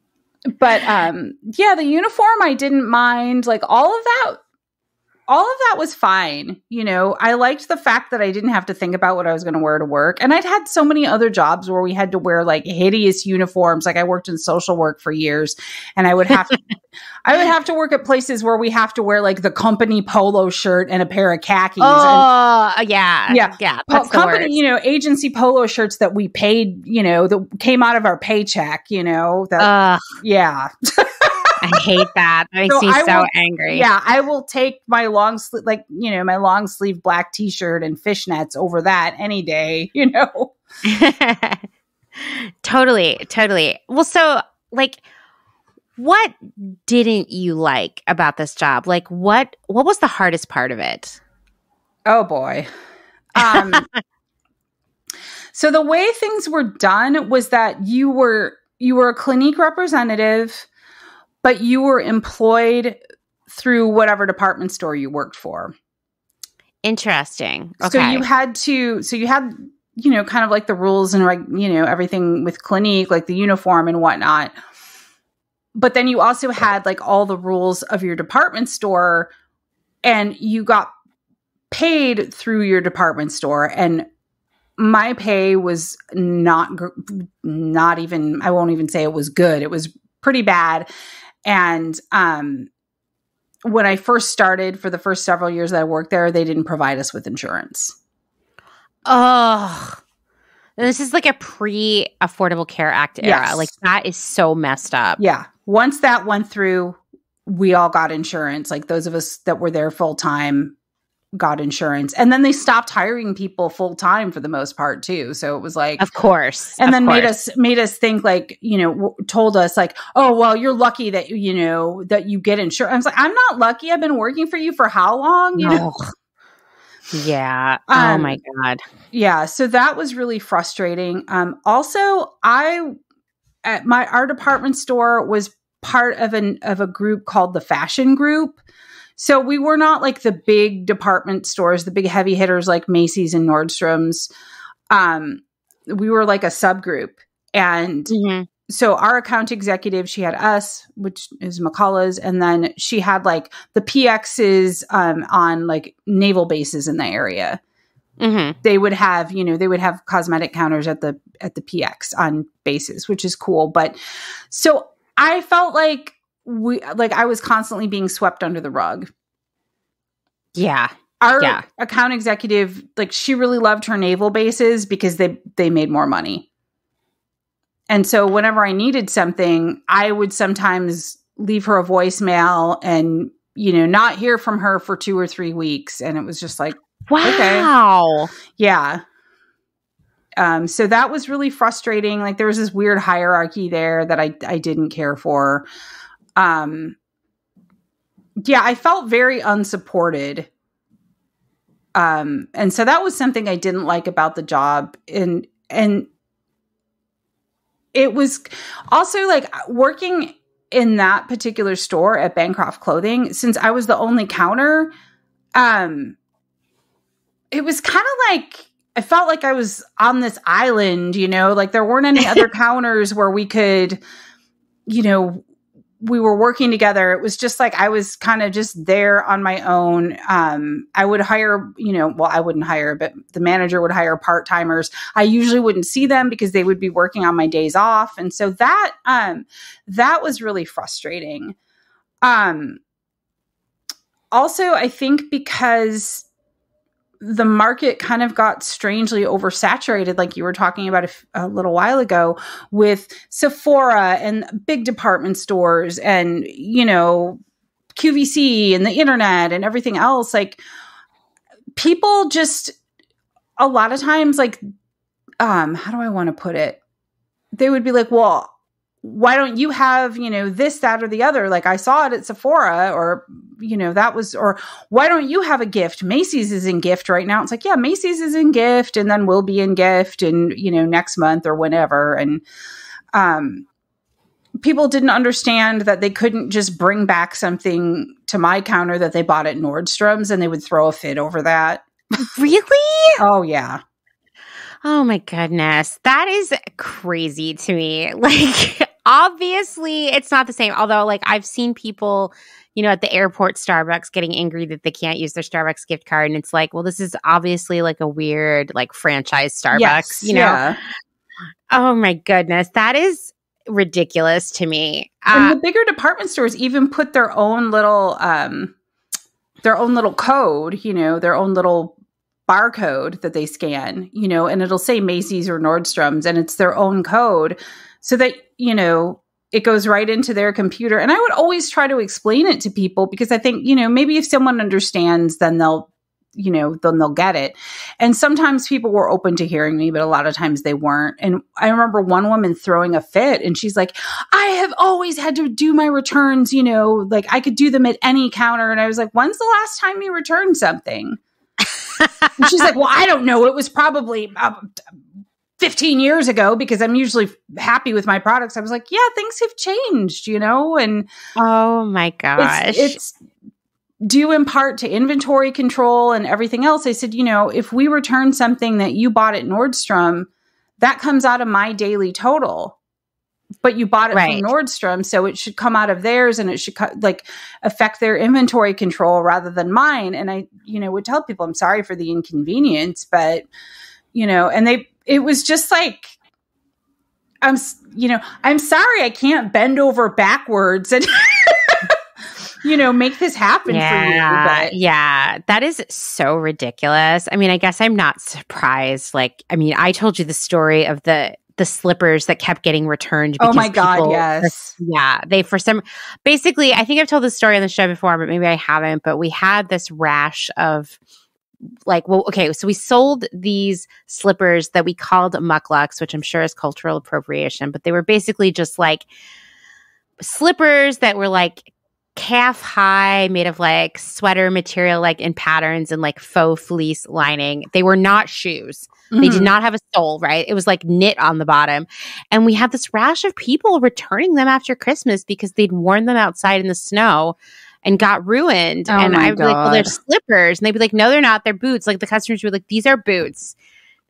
but, um, yeah, the uniform, I didn't mind. Like all of that, all of that was fine. You know, I liked the fact that I didn't have to think about what I was going to wear to work. And I'd had so many other jobs where we had to wear like hideous uniforms. Like I worked in social work for years and I would have to, I would have to work at places where we have to wear like the company polo shirt and a pair of khakis. Oh, and, yeah. Yeah. Yeah. That's company, the you know, agency polo shirts that we paid, you know, that came out of our paycheck, you know, that, uh. yeah. I hate that. That makes so me I so will, angry. Yeah, I will take my long sleeve, like, you know, my long sleeve black t-shirt and fishnets over that any day, you know? Totally, totally. Well, so, like, what didn't you like about this job? Like, what what was the hardest part of it? Oh, boy. Um, so the way things were done was that you were you were a Clinique representative, but you were employed through whatever department store you worked for. Interesting. Okay. So you had to, so you had, you know, kind of like the rules and like, you know, everything with Clinique, like the uniform and whatnot. But then you also had like all the rules of your department store and you got paid through your department store. And my pay was not, not even, I won't even say it was good. It was pretty bad. And um, when I first started, for the first several years that I worked there, they didn't provide us with insurance. Oh, this is like a pre-Affordable Care Act era. Yes. Like that is so messed up. Yeah. Once that went through, we all got insurance. Like those of us that were there full time got insurance. And then they stopped hiring people full time for the most part too. So it was like, of course. And then made us, made us think like, you know, w told us like, oh, well, you're lucky that, you know, that you get insurance. I was like, I'm not lucky. I've been working for you for how long? You know? Yeah. Um, oh my God. Yeah. So that was really frustrating. Um, also I, at my, our department store was part of an, of a group called the Fashion Group. So we were not like the big department stores, the big heavy hitters like Macy's and Nordstrom's. Um, we were like a subgroup. And mm-hmm. so our account executive, she had us, which is McCullough's. And then she had like the P Xs um, on like naval bases in the area. Mm-hmm. They would have, you know, they would have cosmetic counters at the, at the P X on bases, which is cool. But so I felt like, we like I was constantly being swept under the rug. Yeah. Our yeah. account executive, like she really loved her naval bases because they they made more money. And so whenever I needed something, I would sometimes leave her a voicemail and, you know, not hear from her for two or three weeks. And it was just like, wow. Okay. Yeah. Um, so that was really frustrating. Like there was this weird hierarchy there that I I didn't care for. Um, yeah, I felt very unsupported. Um, and so that was something I didn't like about the job. And, and it was also like working in that particular store at Bancroft Clothing, since I was the only counter, um, it was kind of like, I felt like I was on this island, you know, like there weren't any other counters where we could, you know, we were working together. It was just like, I was kind of just there on my own. Um, I would hire, you know, well, I wouldn't hire, but the manager would hire part-timers. I usually wouldn't see them because they would be working on my days off. And so that, um, that was really frustrating. Um, also I think because the market kind of got strangely oversaturated, like you were talking about a, a little while ago, with Sephora and big department stores and, you know, Q V C and the internet and everything else. Like, people just, a lot of times, like, um, how do I want to put it? They would be like, well, why don't you have, you know, this, that, or the other? Like, I saw it at Sephora, or, you know, that was, or why don't you have a gift? Macy's is in gift right now. It's like, yeah, Macy's is in gift, and then we'll be in gift, and, you know, next month or whenever. And, um, people didn't understand that they couldn't just bring back something to my counter that they bought at Nordstrom's, and they would throw a fit over that. Really? Oh, yeah. Oh, my goodness. That is crazy to me. Like, obviously, it's not the same. Although, like, I've seen people, you know, at the airport Starbucks getting angry that they can't use their Starbucks gift card. And it's like, well, this is obviously, like, a weird, like, franchise Starbucks, yes, you know? Yeah. Oh, my goodness. That is ridiculous to me. Uh, and the bigger department stores even put their own little um their own little code, you know, their own little barcode that they scan, you know, and it'll say Macy's or Nordstrom's, and it's their own code, so that, you know, it goes right into their computer. And I would always try to explain it to people, because I think, you know, maybe if someone understands, then they'll, you know, then they'll get it. And sometimes people were open to hearing me, but a lot of times they weren't. And I remember one woman throwing a fit, and she's like, I have always had to do my returns, you know, like I could do them at any counter. And I was like, when's the last time you returned something? And she's like, well, I don't know. It was probably uh, fifteen years ago, because I'm usually happy with my products. I was like, yeah, things have changed, you know? And oh my gosh, it's, it's due in part to inventory control and everything else. I said, you know, if we return something that you bought at Nordstrom, that comes out of my daily total, but you bought it right from Nordstrom. So it should come out of theirs, and it should like affect their inventory control rather than mine. And I, you know, would tell people, I'm sorry for the inconvenience, but, you know, and they, it was just like, I'm, you know, I'm sorry, I can't bend over backwards and you know, make this happen yeah, for you. But. Yeah, that is so ridiculous. I mean, I guess I'm not surprised. Like, I mean, I told you the story of the the slippers that kept getting returned. Because oh my God, people, yes. Yeah, they for some, basically, I think I've told this story on the show before, but maybe I haven't, but we had this rash of like, well, okay, so we sold these slippers that we called mucklucks, which I'm sure is cultural appropriation, but they were basically just like slippers that were like calf high, made of like sweater material, like in patterns and like faux fleece lining. They were not shoes. Mm-hmm. They did not have a sole, right? It was like knit on the bottom. And we had this rash of people returning them after Christmas because they'd worn them outside in the snow and got ruined. Oh and I was God. like, well, they're slippers. And they'd be like, no, they're not. They're boots. Like the customers were like, these are boots.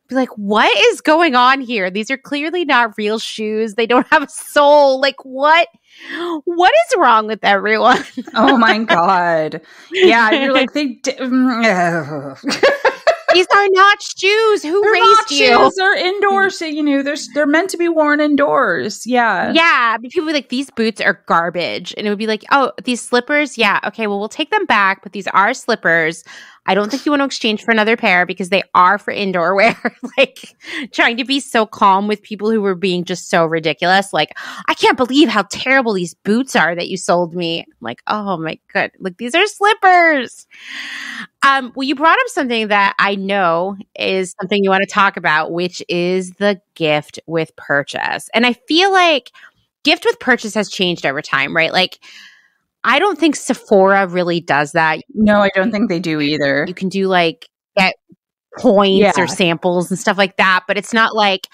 Be like, what is going on here? These are clearly not real shoes. They don't have a sole. Like, what? What is wrong with everyone? Oh my God. Yeah, you're like, they d- these are not shoes. Who they're raised not you? Shoes. They're indoors. So, you know, they're, they're meant to be worn indoors. Yeah. Yeah. But people would be like, these boots are garbage. And it would be like, oh, these slippers? Yeah. Okay, well, we'll take them back, but these are slippers. I don't think you want to exchange for another pair because they are for indoor wear. Like, trying to be so calm with people who were being just so ridiculous. Like, I can't believe how terrible these boots are that you sold me. I'm like, oh my God. Like, these are slippers. Um, well, you brought up something that I know is something you want to talk about, which is the gift with purchase. And I feel like gift with purchase has changed over time, right? Like, I don't think Sephora really does that. No, I don't think they do either. You can do like get points yeah. or samples and stuff like that, but it's not like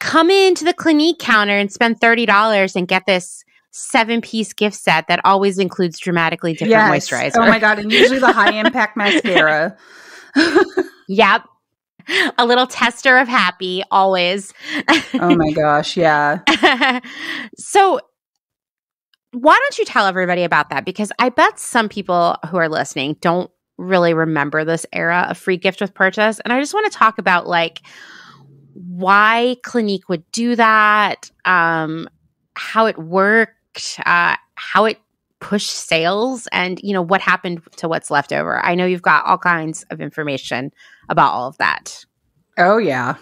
come into the Clinique counter and spend thirty dollars and get this seven-piece gift set that always includes dramatically different yes. moisturizer. Oh my God, and usually the high-impact mascara. Yep. A little tester of happy always. Oh my gosh, yeah. So why don't you tell everybody about that? Because I bet some people who are listening don't really remember this era of free gift with purchase. And I just want to talk about like why Clinique would do that, um, how it worked, uh, how it push sales and, you know, what happened to what's left over? I know you've got all kinds of information about all of that. Oh, yeah.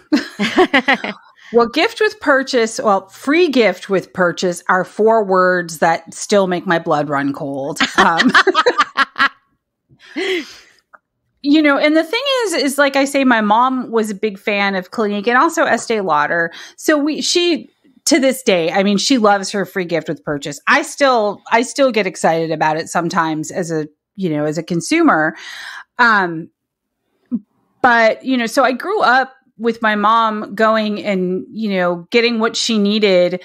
Well, gift with purchase, well, free gift with purchase are four words that still make my blood run cold. Um, you know, and the thing is, is like I say, my mom was a big fan of Clinique and also Estee Lauder. So we, she, to this day, I mean, she loves her free gift with purchase. I still, I still get excited about it sometimes as a, you know, as a consumer. Um, but, you know, so I grew up with my mom going and, you know, getting what she needed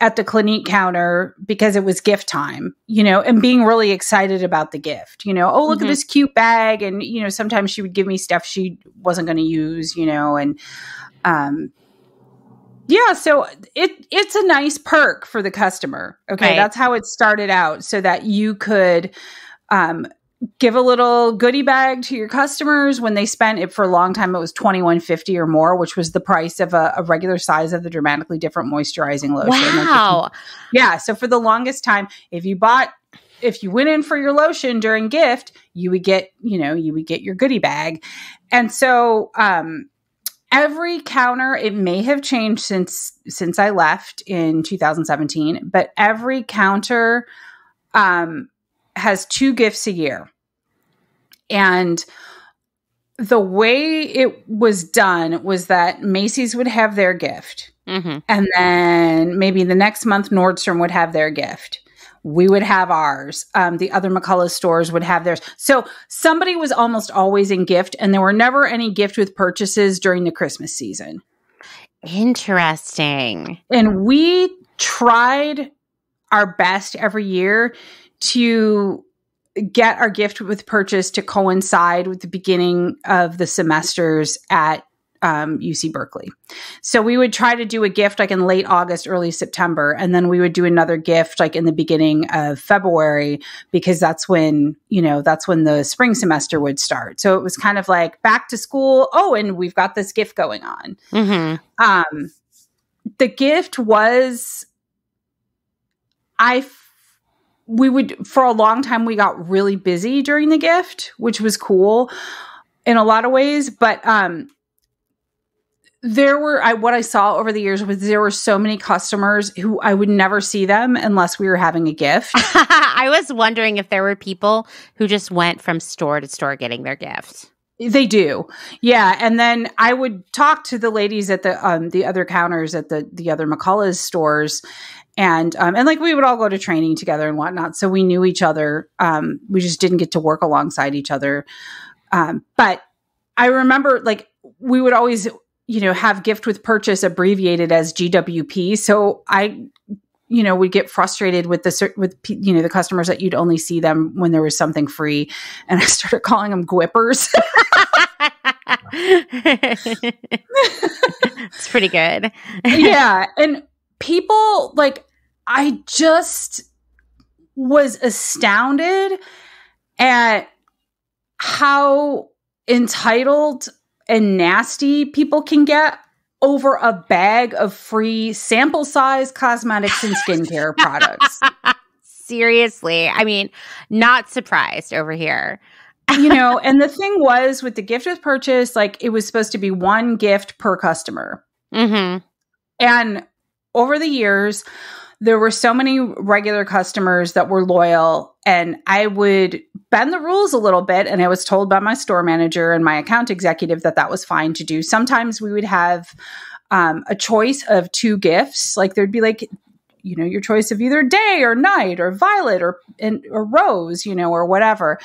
at the Clinique counter because it was gift time, you know, and being really excited about the gift, you know, oh, look mm-hmm. at this cute bag. And, you know, sometimes she would give me stuff she wasn't going to use, you know, and, um, yeah, so it it's a nice perk for the customer. Okay, right. That's how it started out, so that you could um, give a little goodie bag to your customers when they spent it. For a long time, it was twenty-one fifty or more, which was the price of a, a regular size of the dramatically different moisturizing lotion. Wow. Like if you, yeah, so for the longest time, if you bought, if you went in for your lotion during gift, you would get, you know, you would get your goodie bag, and so. Um, Every counter, it may have changed since since I left in two thousand seventeen, but every counter um, has two gifts a year. And the way it was done was that Macy's would have their gift. Mm-hmm. And then maybe the next month, Nordstrom would have their gift. We would have ours. Um, the other McCullough's stores would have theirs. So somebody was almost always in gift, and there were never any gift with purchases during the Christmas season. Interesting. And we tried our best every year to get our gift with purchase to coincide with the beginning of the semesters at Um, U C Berkeley. So we would try to do a gift like in late August, early September, and then we would do another gift like in the beginning of February, because that's when, you know, that's when the spring semester would start. So it was kind of like back to school. Oh, and we've got this gift going on. Mm-hmm. Um, the gift was, I, we would, for a long time, we got really busy during the gift, which was cool in a lot of ways, but, um, There were, I, what I saw over the years was there were so many customers who I would never see them unless we were having a gift. I was wondering if there were people who just went from store to store getting their gift. They do. Yeah. And then I would talk to the ladies at the, um, the other counters at the, the other McCullough's stores. And, um, and like we would all go to training together and whatnot. So we knew each other. Um, we just didn't get to work alongside each other. Um, but I remember like we would always, you know, have gift with purchase abbreviated as G W P. So I, you know, would get frustrated with the, with, you know, the customers that you'd only see them when there was something free. And I started calling them Gwippers. It's pretty good. Yeah. And people, like, I just was astounded at how entitled and nasty people can get over a bag of free sample size cosmetics and skincare products. Seriously. I mean, not surprised over here. You know, and the thing was with the gift with purchase, like it was supposed to be one gift per customer. Mm-hmm. And over the years, there were so many regular customers that were loyal, and I would bend the rules a little bit. And I was told by my store manager and my account executive that that was fine to do. Sometimes we would have um, a choice of two gifts. Like there'd be like, you know, your choice of either day or night or violet or, and, or rose, you know, or whatever.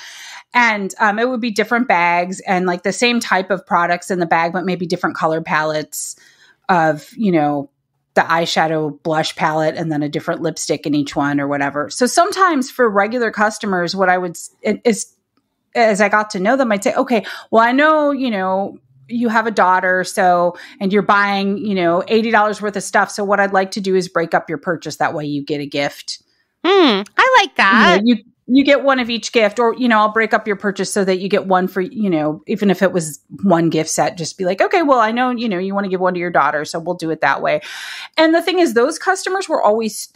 And um, it would be different bags and like the same type of products in the bag, but maybe different color palettes of, you know, the eyeshadow blush palette and then a different lipstick in each one or whatever. So sometimes for regular customers, what I would is as I got to know them, I'd say, okay, well, I know, you know, you have a daughter, so, and you're buying, you know, eighty dollars worth of stuff. So what I'd like to do is break up your purchase. That way you get a gift. Mm, I like that. You know, you, you get one of each gift, or, you know, I'll break up your purchase so that you get one for, you know, even if it was one gift set, just be like, okay, well, I know, you know, you want to give one to your daughter, so we'll do it that way. And the thing is, those customers were always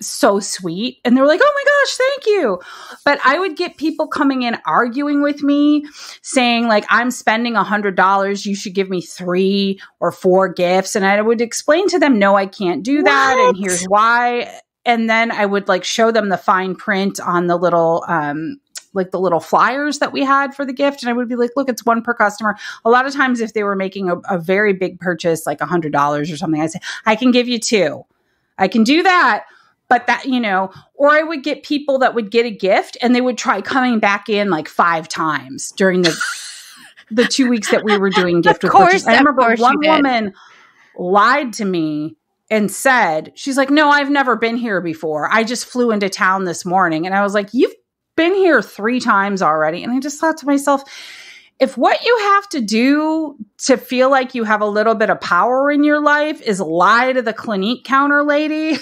so sweet. And they were like, oh my gosh, thank you. But I would get people coming in arguing with me saying like, I'm spending one hundred dollars. You should give me three or four gifts. And I would explain to them, no, I can't do that. What? And here's why. And then I would like show them the fine print on the little, um, like the little flyers that we had for the gift. And I would be like, look, it's one per customer. A lot of times if they were making a, a very big purchase, like a hundred dollars or something, I say, I can give you two. I can do that. But that, you know, or I would get people that would get a gift and they would try coming back in like five times during the, the two weeks that we were doing gift with purchase. I remember one woman lied to me and said, she's like, no, I've never been here before. I just flew into town this morning. And I was like, you've been here three times already. And I just thought to myself, if what you have to do to feel like you have a little bit of power in your life is lie to the Clinique counter lady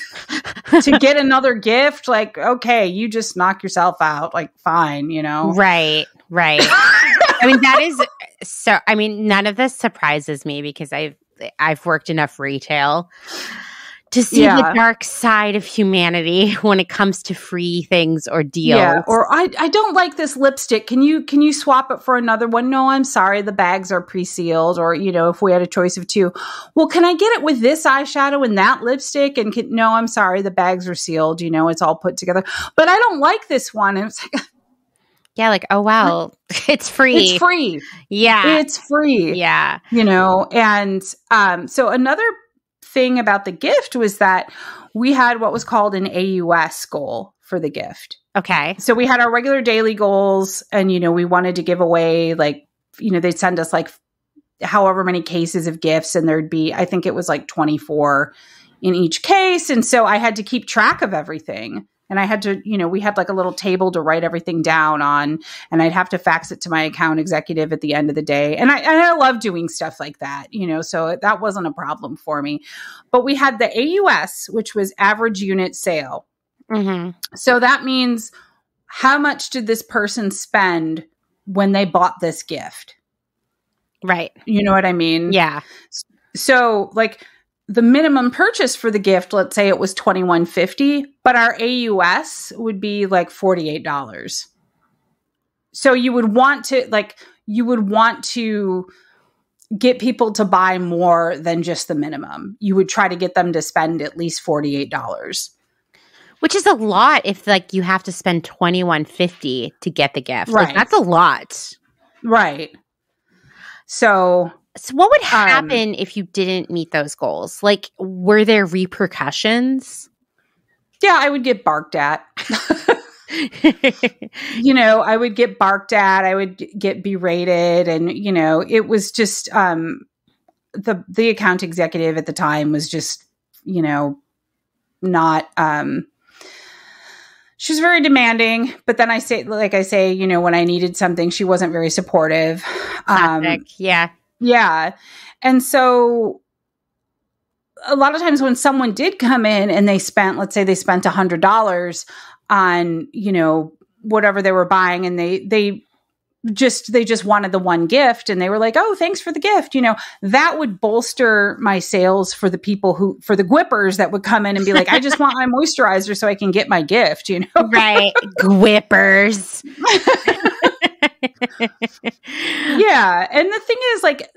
to get another gift, like, okay, you just knock yourself out. Like, fine, you know? Right, right. I mean, that is so, I mean, none of this surprises me because I've, I've worked enough retail to see yeah. the dark side of humanity when it comes to free things or deals. Yeah, or I, I don't like this lipstick. Can you can you swap it for another one? No, I'm sorry. The bags are pre-sealed. Or, you know, if we had a choice of two. Well, can I get it with this eyeshadow and that lipstick? And can, no, I'm sorry. The bags are sealed. You know, it's all put together. But I don't like this one. And it's like... Yeah, like, oh, wow, it's free. It's free. Yeah. It's free. Yeah. You know, and um, so another thing about the gift was that we had what was called an A U S goal for the gift. Okay. So we had our regular daily goals and, you know, we wanted to give away like, you know, they'd send us like however many cases of gifts and there'd be, I think it was like twenty-four in each case. And so I had to keep track of everything. And I had to, you know, we had like a little table to write everything down on and I'd have to fax it to my account executive at the end of the day. And I, and I love doing stuff like that, you know, so that wasn't a problem for me. But we had the A U S, which was average unit sale. Mm-hmm. So that means how much did this person spend when they bought this gift? Right. You know what I mean? Yeah. So like... The minimum purchase for the gift, let's say it was twenty-one fifty, but our A U S would be like forty-eight dollars. So you would want to like you would want to get people to buy more than just the minimum. You would try to get them to spend at least forty-eight dollars. Which is a lot if like you have to spend twenty-one fifty to get the gift. Right. Like, that's a lot. Right. So So what would happen um, if you didn't meet those goals? Like, were there repercussions? Yeah, I would get barked at. You know, I would get barked at. I would get berated. And, you know, it was just um, the, the account executive at the time was just, you know, not um, – she was very demanding, but then I say, like I say, you know, when I needed something, she wasn't very supportive. Classic. Um, yeah. Yeah. And so a lot of times when someone did come in and they spent, let's say they spent a hundred dollars on, you know, whatever they were buying and they, they just, they just wanted the one gift and they were like, oh, thanks for the gift. You know, that would bolster my sales for the people who, for the Gwippers that would come in and be like, I just want my moisturizer so I can get my gift, you know? Right. Gwippers. Yeah. And the thing is, like,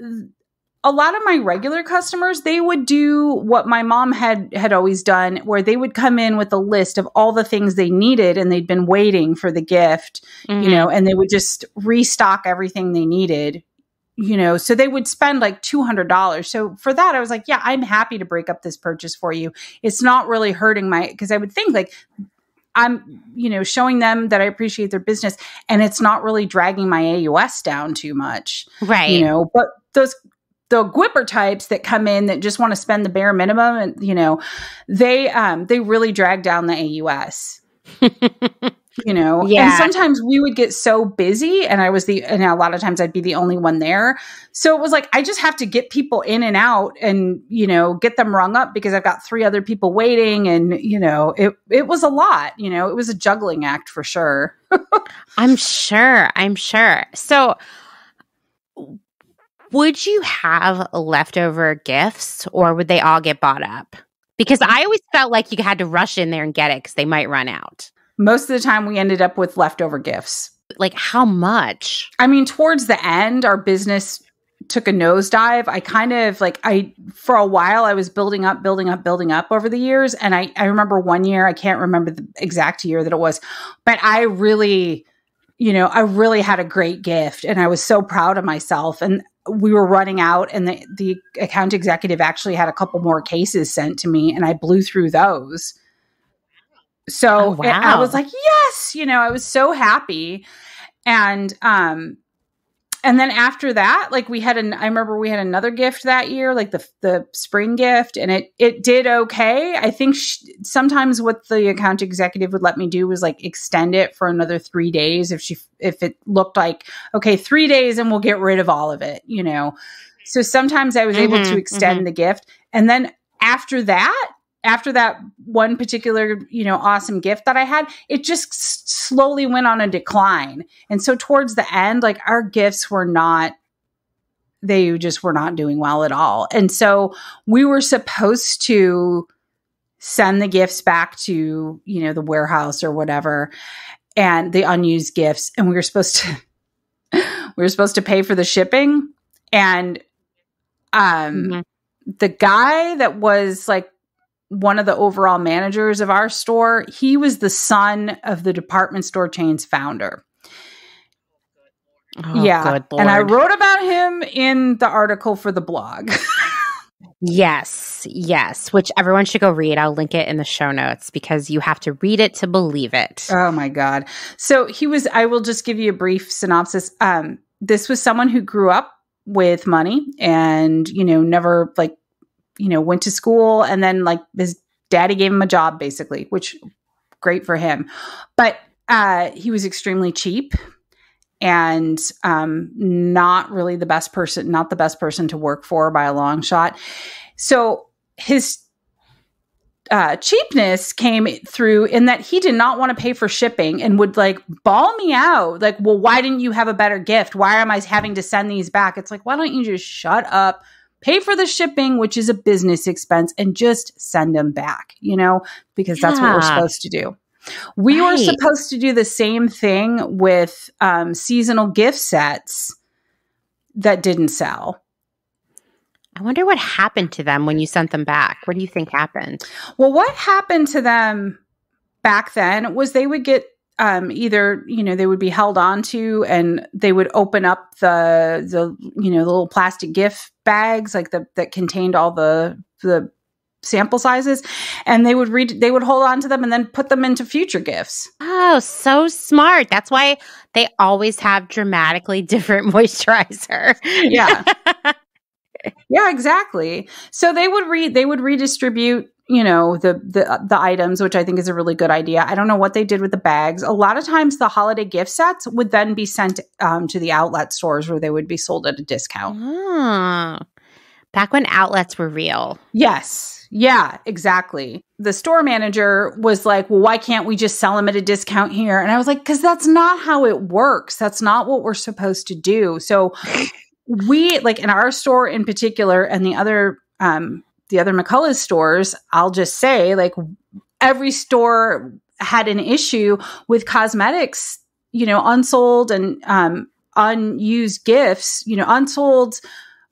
a lot of my regular customers, they would do what my mom had had always done, where they would come in with a list of all the things they needed and they'd been waiting for the gift, mm-hmm. you know, and they would just restock everything they needed, you know, so they would spend like two hundred dollars. So for that, I was like, yeah, I'm happy to break up this purchase for you. It's not really hurting my, because I would think like, I'm, you know, showing them that I appreciate their business and it's not really dragging my A U S down too much. Right. You know, but those, the Gwipper types that come in that just want to spend the bare minimum and, you know, they, um, they really drag down the A U S, you know, yeah. And sometimes we would get so busy and I was the, and a lot of times I'd be the only one there. So it was like, I just have to get people in and out and, you know, get them rung up because I've got three other people waiting and, you know, it, it was a lot, you know, it was a juggling act for sure. I'm sure. I'm sure. So would you have leftover gifts or would they all get bought up? Because I always felt like you had to rush in there and get it because they might run out. Most of the time we ended up with leftover gifts. Like how much? I mean, towards the end, our business took a nosedive. I kind of like, I, for a while I was building up, building up, building up over the years. And I, I remember one year, I can't remember the exact year that it was, but I really, you know, I really had a great gift and I was so proud of myself. And we were running out and the, the account executive actually had a couple more cases sent to me and I blew through those. So oh, wow. it, I was like, yes, you know, I was so happy. And, um, and then after that, like we had an, I remember we had another gift that year, like the, the spring gift, and it, it did okay. I think she, sometimes what the account executive would let me do was like extend it for another three days. If she, if it looked like, okay, three days and we'll get rid of all of it, you know? So sometimes I was mm-hmm, able to extend mm-hmm. the gift. And then after that, after that one particular, you know, awesome gift that I had, it just s- slowly went on a decline. And so towards the end, like our gifts were not, they just were not doing well at all. And so we were supposed to send the gifts back to, you know, the warehouse or whatever, and the unused gifts. And we were supposed to, we were supposed to pay for the shipping. And um, mm-hmm. the guy that was like, one of the overall managers of our store, he was the son of the department store chain's founder. Oh, yeah. And I wrote about him in the article for the blog. yes. Yes. Which everyone should go read. I'll link it in the show notes because you have to read it to believe it. Oh my God. So he was, I will just give you a brief synopsis. Um, this was someone who grew up with money and, you know, never like, you know, went to school and then like his daddy gave him a job basically, which great for him. But uh, he was extremely cheap and um, not really the best person, not the best person to work for by a long shot. So his uh, cheapness came through in that he did not want to pay for shipping and would like bawl me out. Like, well, why didn't you have a better gift? Why am I having to send these back? It's like, why don't you just shut up? Pay for the shipping, which is a business expense, and just send them back, you know, because yeah. that's what we're supposed to do. We right. were supposed to do the same thing with um, seasonal gift sets that didn't sell. I wonder what happened to them when you sent them back. What do you think happened? Well, what happened to them back then was they would get Um, either, you know, they would be held onto and they would open up the, the, you know, the little plastic gift bags like the, that contained all the, the sample sizes, and they would read, they would hold on to them and then put them into future gifts. Oh, so smart. That's why they always have dramatically different moisturizer. Yeah. Yeah, exactly. So they would read, they would redistribute, you know, the, the, the items, which I think is a really good idea. I don't know what they did with the bags. A lot of times the holiday gift sets would then be sent um, to the outlet stores where they would be sold at a discount. Oh, back when outlets were real. Yes. Yeah, exactly. The store manager was like, well, why can't we just sell them at a discount here? And I was like, because that's not how it works. That's not what we're supposed to do. So we, like in our store in particular, and the other, um, the other McCullough's stores, I'll just say, like every store had an issue with cosmetics, you know, unsold and um, unused gifts, you know, unsold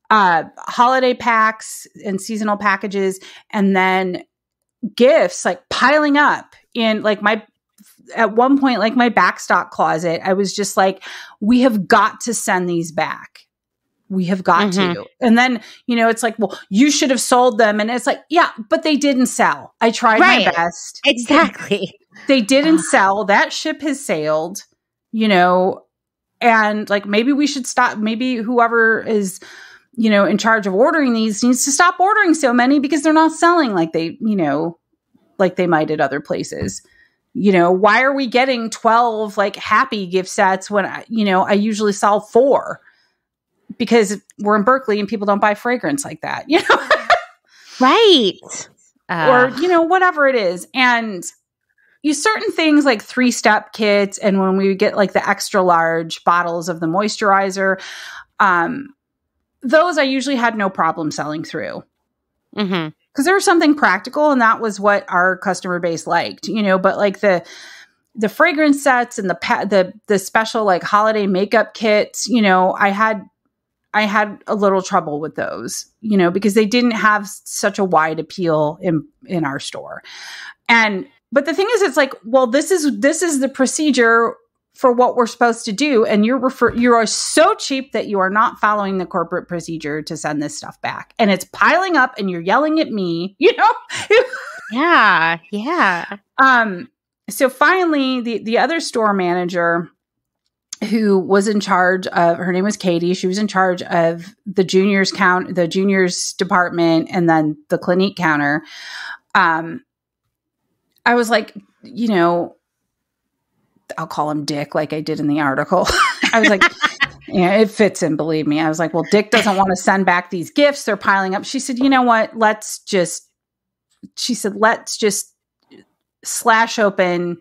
uh, holiday packs and seasonal packages, and then gifts like piling up in like my, at one point, like my backstock closet, I was just like, we have got to send these back. We have got mm-hmm. to. And then, you know, it's like, well, you should have sold them. And it's like, yeah, but they didn't sell. I tried right. my best. Exactly. They didn't sell. That ship has sailed, you know, and like, maybe we should stop. Maybe whoever is, you know, in charge of ordering these needs to stop ordering so many because they're not selling like they, you know, like they might at other places. You know, why are we getting twelve like happy gift sets when, I, you know, I usually sell four? Because we're in Berkeley and people don't buy fragrance like that, you know? Right. Uh, or, you know, whatever it is. And you certain things like three-step kits, and when we get like the extra large bottles of the moisturizer, um, those I usually had no problem selling through. Mm-hmm. because there was something practical, and that was what our customer base liked, you know. But like the the fragrance sets and the the the special like holiday makeup kits, you know, I had I had a little trouble with those, you know, because they didn't have such a wide appeal in in our store. And but the thing is, it's like, well, this is this is the procedure for what we're supposed to do, and you're refer- you are so cheap that you are not following the corporate procedure to send this stuff back, and it's piling up, and you're yelling at me, you know. yeah, yeah. Um. So finally, the the other store manager who was in charge of, her name was Katie. She was in charge of the juniors count, the juniors department, and then the Clinique counter. Um, I was like, you know, I'll call him Dick like I did in the article. I was like, yeah, it fits in, believe me. I was like, well, Dick doesn't want to send back these gifts. They're piling up. She said, you know what? Let's just, she said, let's just slash open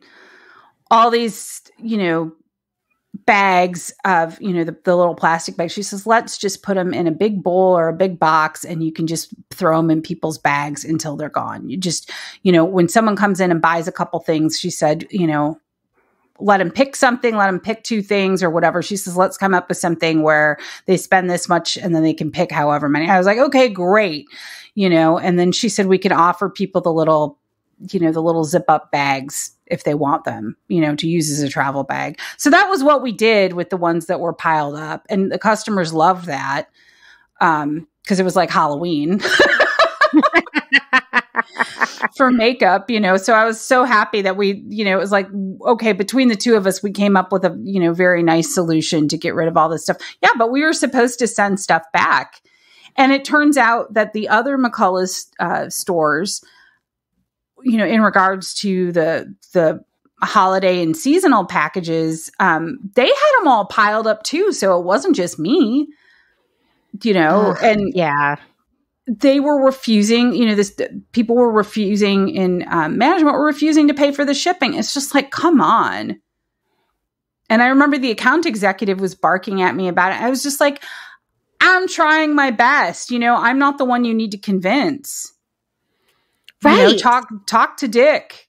all these, you know, bags of, you know, the, the little plastic bags. She says, let's just put them in a big bowl or a big box, and you can just throw them in people's bags until they're gone. You just, you know, when someone comes in and buys a couple things, she said, you know, let them pick something, let them pick two things or whatever. She says, let's come up with something where they spend this much and then they can pick however many. I was like, okay, great. You know, and then she said, we can offer people the little, you know, the little zip up bags if they want them, you know, to use as a travel bag. So that was what we did with the ones that were piled up. And the customers loved that. Um, cause it was like Halloween for makeup, you know. So I was so happy that we, you know, it was like, okay, between the two of us, we came up with a, you know, very nice solution to get rid of all this stuff. Yeah, but we were supposed to send stuff back. And it turns out that the other McCullough's uh, stores, you know, in regards to the the holiday and seasonal packages, um, they had them all piled up too. So it wasn't just me, you know. Ugh, and yeah. They were refusing, you know, this people were refusing in um, management were refusing to pay for the shipping. It's just like, come on. And I remember the account executive was barking at me about it. I was just like, I'm trying my best. You know, I'm not the one you need to convince. Right. You know, talk, talk to Dick.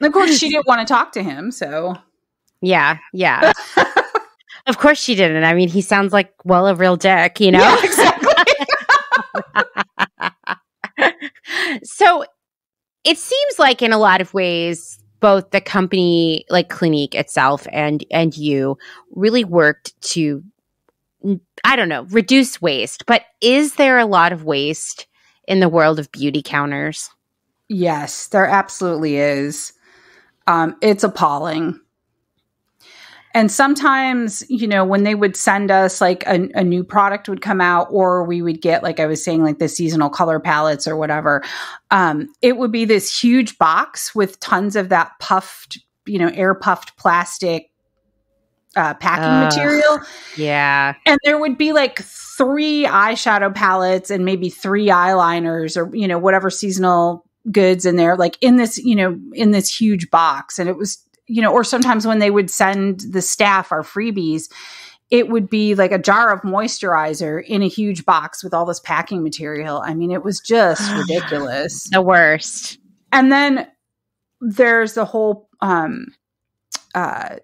Of course, she didn't want to talk to him. So, yeah, yeah. Of course she didn't. I mean, he sounds like, well, a real dick, you know? Yeah, exactly. So it seems like in a lot of ways, both the company, like Clinique itself and and you really worked to, I don't know, reduce waste. But is there a lot of waste in the world of beauty counters? Yes, there absolutely is. Um, it's appalling. And sometimes, you know, when they would send us like a, a new product would come out, or we would get, like I was saying, like the seasonal color palettes or whatever, um, it would be this huge box with tons of that puffed, you know, air puffed plastic uh, packing uh, material. Yeah. And there would be like three eyeshadow palettes and maybe three eyeliners or, you know, whatever seasonal goods in there, like in this, you know, in this huge box. And it was, you know, or sometimes when they would send the staff our freebies, it would be like a jar of moisturizer in a huge box with all this packing material. I mean, it was just ridiculous. The worst. And then there's the whole um, uh,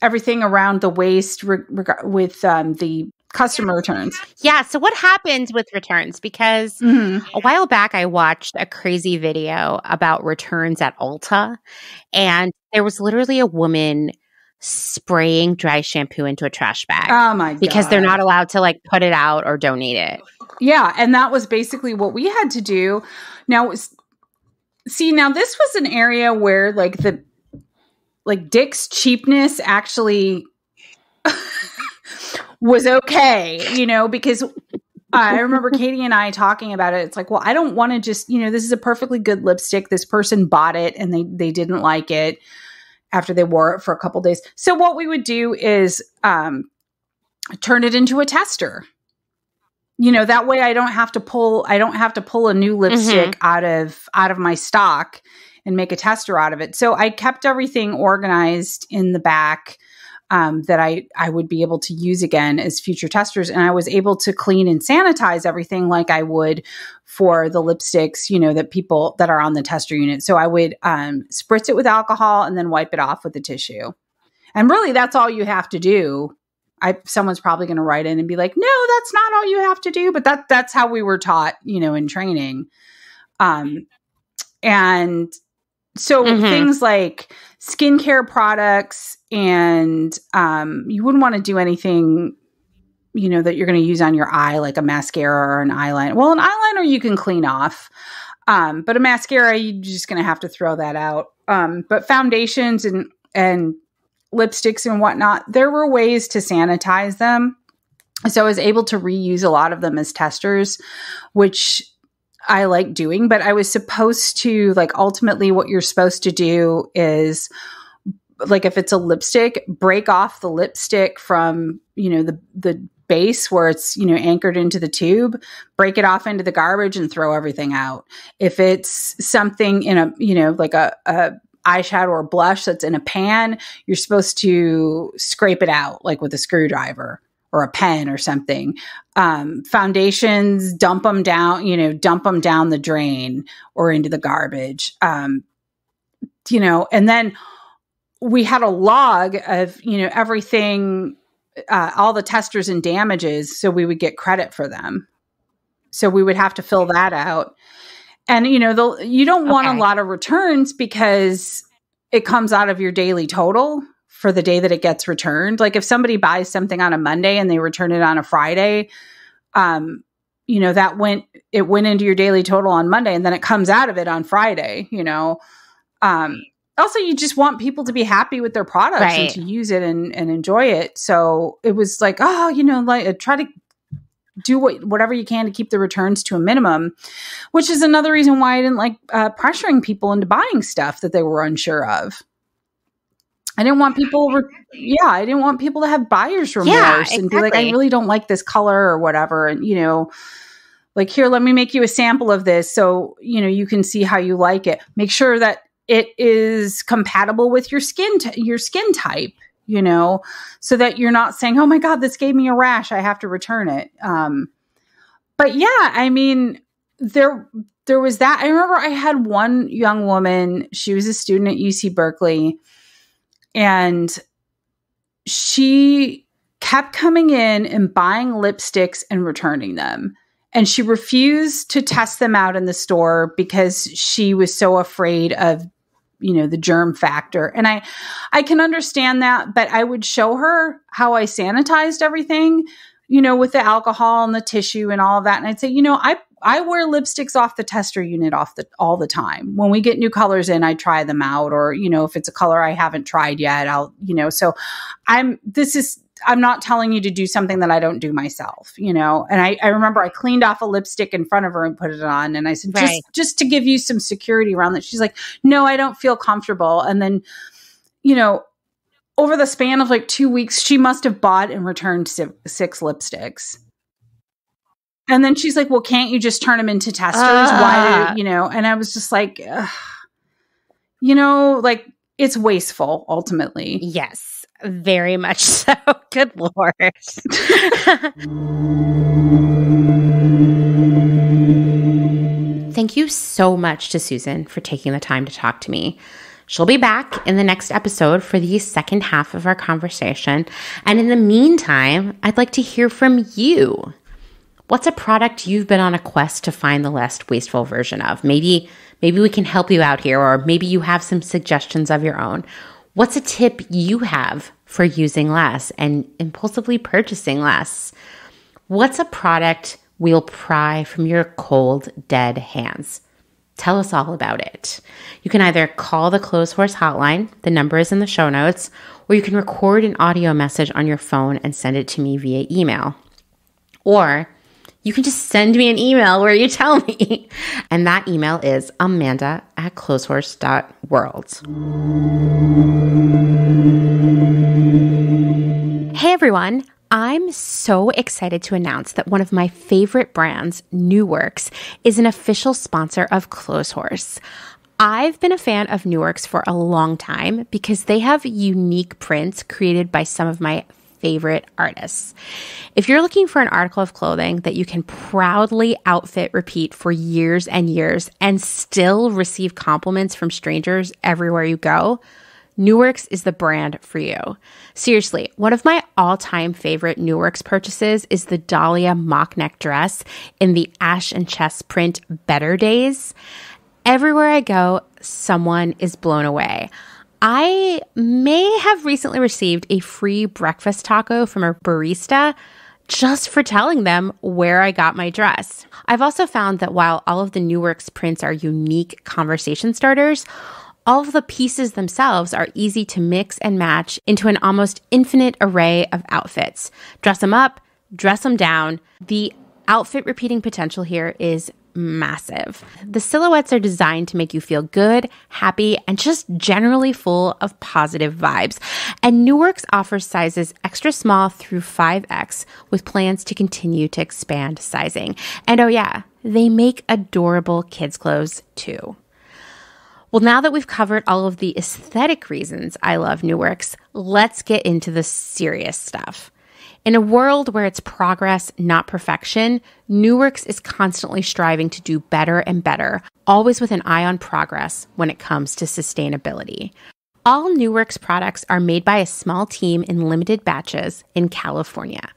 everything around the waste re reg with um, the customer returns. Yeah. So what happens with returns? Because mm-hmm. a while back I watched a crazy video about returns at Ulta, and there was literally a woman spraying dry shampoo into a trash bag. Oh my God. Because they're not allowed to like put it out or donate it. Yeah. And that was basically what we had to do. Now, it was, see, now this was an area where like the, like Dick's cheapness actually was okay, you know, because uh, I remember Katie and I talking about it. It's like, well, I don't want to just, you know, this is a perfectly good lipstick. This person bought it and they, they didn't like it after they wore it for a couple days. So what we would do is um, turn it into a tester. You know, that way I don't have to pull, I don't have to pull a new lipstick mm-hmm. out of, out of my stock and make a tester out of it. So I kept everything organized in the back. um, that I, I would be able to use again as future testers. And I was able to clean and sanitize everything like I would for the lipsticks, you know, that people that are on the tester unit. So I would um, spritz it with alcohol and then wipe it off with the tissue. And really, that's all you have to do. I, someone's probably going to write in and be like, no, that's not all you have to do. But that that's how we were taught, you know, in training. Um, and so mm-hmm. things like skincare products and um, you wouldn't want to do anything, you know, that you're going to use on your eye, like a mascara or an eyeliner. Well, an eyeliner you can clean off. Um, but a mascara, you're just going to have to throw that out. Um, but foundations and, and, lipsticks and whatnot, there were ways to sanitize them. So I was able to reuse a lot of them as testers, which I like doing, but I was supposed to, like, ultimately what you're supposed to do is, like, if it's a lipstick, break off the lipstick from, you know, the, the base where it's, you know, anchored into the tube, break it off into the garbage and throw everything out. If it's something in a, you know, like a, a eyeshadow or blush that's in a pan, you're supposed to scrape it out, like with a screwdriver or a pen or something. Um, foundations, dump them down, you know, dump them down the drain or into the garbage. Um, you know, and then we had a log of, you know, everything, uh, all the testers and damages. So we would get credit for them. So we would have to fill that out. And, you know, the, you don't want okay. a lot of returns because it comes out of your daily total for the day that it gets returned. Like if somebody buys something on a Monday and they return it on a Friday, um, you know, that went, it went into your daily total on Monday and then it comes out of it on Friday, you know. Um, also, you just want people to be happy with their products right. and to use it and, and enjoy it. So it was like, oh, you know, like try to do what, whatever you can to keep the returns to a minimum, which is another reason why I didn't like uh, pressuring people into buying stuff that they were unsure of. I didn't want people, re- yeah, I didn't want people to have buyer's remorse yeah, exactly. and be like, I really don't like this color or whatever. And, you know, like, here, let me make you a sample of this. So, you know, you can see how you like it. Make sure that it is compatible with your skin, t- your skin type. You know, so that you're not saying, oh my God, this gave me a rash, I have to return it. Um, but yeah, I mean, there, there was that. I remember I had one young woman, she was a student at U C Berkeley, and she kept coming in and buying lipsticks and returning them. And she refused to test them out in the store because she was so afraid of, you know, the germ factor. And I, I can understand that, but I would show her how I sanitized everything, you know, with the alcohol and the tissue and all of that. And I'd say, you know, I, I wear lipsticks off the tester unit off the, all the time. When we get new colors in, I try them out, or, you know, if it's a color I haven't tried yet, I'll, you know, so I'm, this is, I'm not telling you to do something that I don't do myself, you know? And I, I remember I cleaned off a lipstick in front of her and put it on. And I said, just, right. just to give you some security around that. She's like, no, I don't feel comfortable. And then, you know, over the span of like two weeks, she must've bought and returned si- six lipsticks. And then she's like, well, can't you just turn them into testers? Uh. Why, you know? And I was just like, ugh. You know, like, it's wasteful ultimately. Yes. Very much so. Good Lord. Thank you so much to Susan for taking the time to talk to me. She'll be back in the next episode for the second half of our conversation. And in the meantime, I'd like to hear from you. What's a product you've been on a quest to find the less wasteful version of? Maybe, maybe we can help you out here, or maybe you have some suggestions of your own. What's a tip you have for using less and impulsively purchasing less? What's a product we'll pry from your cold, dead hands? Tell us all about it. You can either call the Clotheshorse hotline, the number is in the show notes, or you can record an audio message on your phone and send it to me via email. Or you can just send me an email where you tell me. And that email is Amanda at clotheshorse dot world. Hey everyone, I'm so excited to announce that one of my favorite brands, New Works, is an official sponsor of Clotheshorse. I've been a fan of New Works for a long time because they have unique prints created by some of my favorite artists. If you're looking for an article of clothing that you can proudly outfit, repeat for years and years and still receive compliments from strangers everywhere you go, New Works is the brand for you. Seriously, one of my all-time favorite New Works purchases is the Dahlia mock neck dress in the ash and chess print Better Days. Everywhere I go, someone is blown away. I may have recently received a free breakfast taco from a barista just for telling them where I got my dress. I've also found that while all of the New Works prints are unique conversation starters, all of the pieces themselves are easy to mix and match into an almost infinite array of outfits. Dress them up, dress them down. The outfit repeating potential here is massive. The silhouettes are designed to make you feel good, happy, and just generally full of positive vibes. And New Works offers sizes extra small through five X with plans to continue to expand sizing. And oh yeah, they make adorable kids' clothes too. Well, now that we've covered all of the aesthetic reasons I love New Works, let's get into the serious stuff. In a world where it's progress, not perfection, New Works is constantly striving to do better and better, always with an eye on progress when it comes to sustainability. All New Works products are made by a small team in limited batches in California.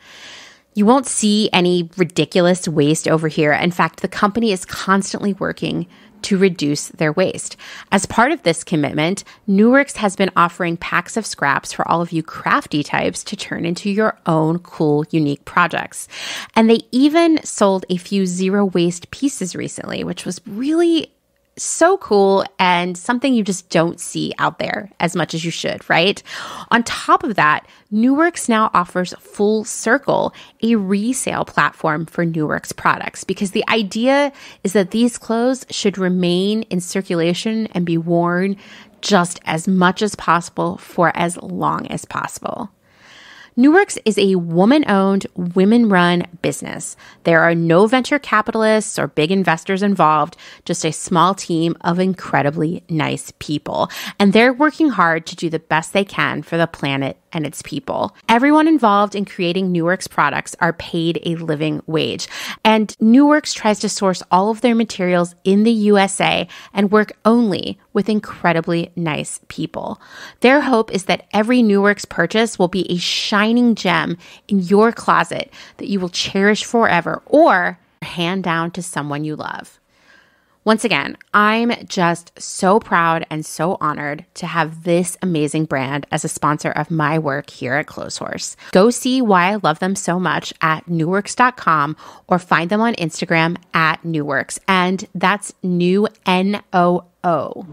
You won't see any ridiculous waste over here. In fact, the company is constantly working to reduce their waste. As part of this commitment, New Works has been offering packs of scraps for all of you crafty types to turn into your own cool, unique projects. And they even sold a few zero waste pieces recently, which was really so cool and something you just don't see out there as much as you should, right? On top of that, New Works now offers Full Circle, a resale platform for New Works products, because the idea is that these clothes should remain in circulation and be worn just as much as possible for as long as possible. New Works is a woman-owned, women-run business. There are no venture capitalists or big investors involved, just a small team of incredibly nice people. And they're working hard to do the best they can for the planet and its people. Everyone involved in creating New Works products are paid a living wage. And New Works tries to source all of their materials in the U S A and work only with incredibly nice people. Their hope is that every New Works purchase will be a shining gem in your closet that you will cherish forever or hand down to someone you love. Once again, I'm just so proud and so honored to have this amazing brand as a sponsor of my work here at Clotheshorse. Go see why I love them so much at new works dot com or find them on Instagram at newworks. And that's new N O O.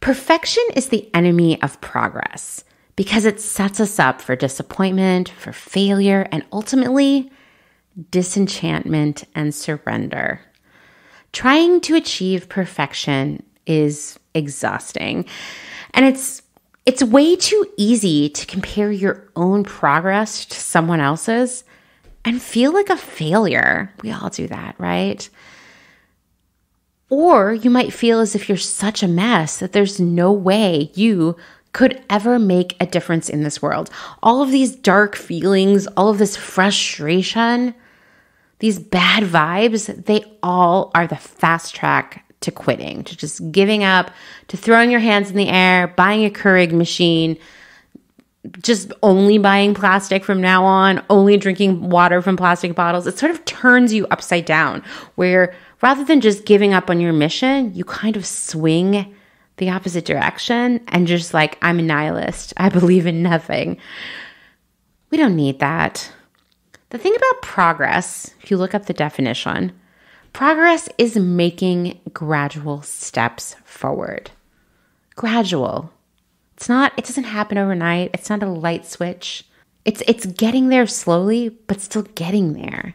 Perfection is the enemy of progress because it sets us up for disappointment, for failure, and ultimately disenchantment and surrender. Trying to achieve perfection is exhausting, and it's it's way too easy to compare your own progress to someone else's and feel like a failure. We all do that, right? Or you might feel as if you're such a mess that there's no way you could ever make a difference in this world. All of these dark feelings, all of this frustration, these bad vibes, they all are the fast track to quitting, to just giving up, to throwing your hands in the air, buying a Keurig machine, just only buying plastic from now on, only drinking water from plastic bottles. It sort of turns you upside down, where rather than just giving up on your mission, you kind of swing the opposite direction and just like, I'm a nihilist. I believe in nothing. We don't need that. The thing about progress, if you look up the definition, progress is making gradual steps forward. Gradual. It's not, it doesn't happen overnight. It's not a light switch. It's it's getting there slowly, but still getting there.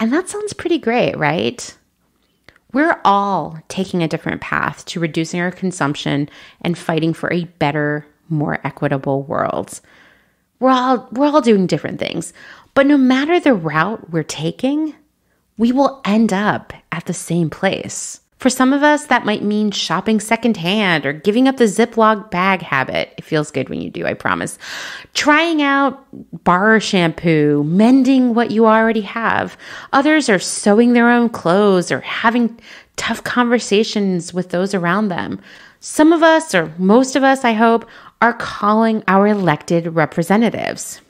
And that sounds pretty great, right? We're all taking a different path to reducing our consumption and fighting for a better, more equitable world. We're all, we're all doing different things. But no matter the route we're taking, we will end up at the same place. For some of us, that might mean shopping secondhand or giving up the Ziploc bag habit. It feels good when you do, I promise. Trying out bar shampoo, mending what you already have. Others are sewing their own clothes or having tough conversations with those around them. Some of us, or most of us, I hope, are calling our elected representatives.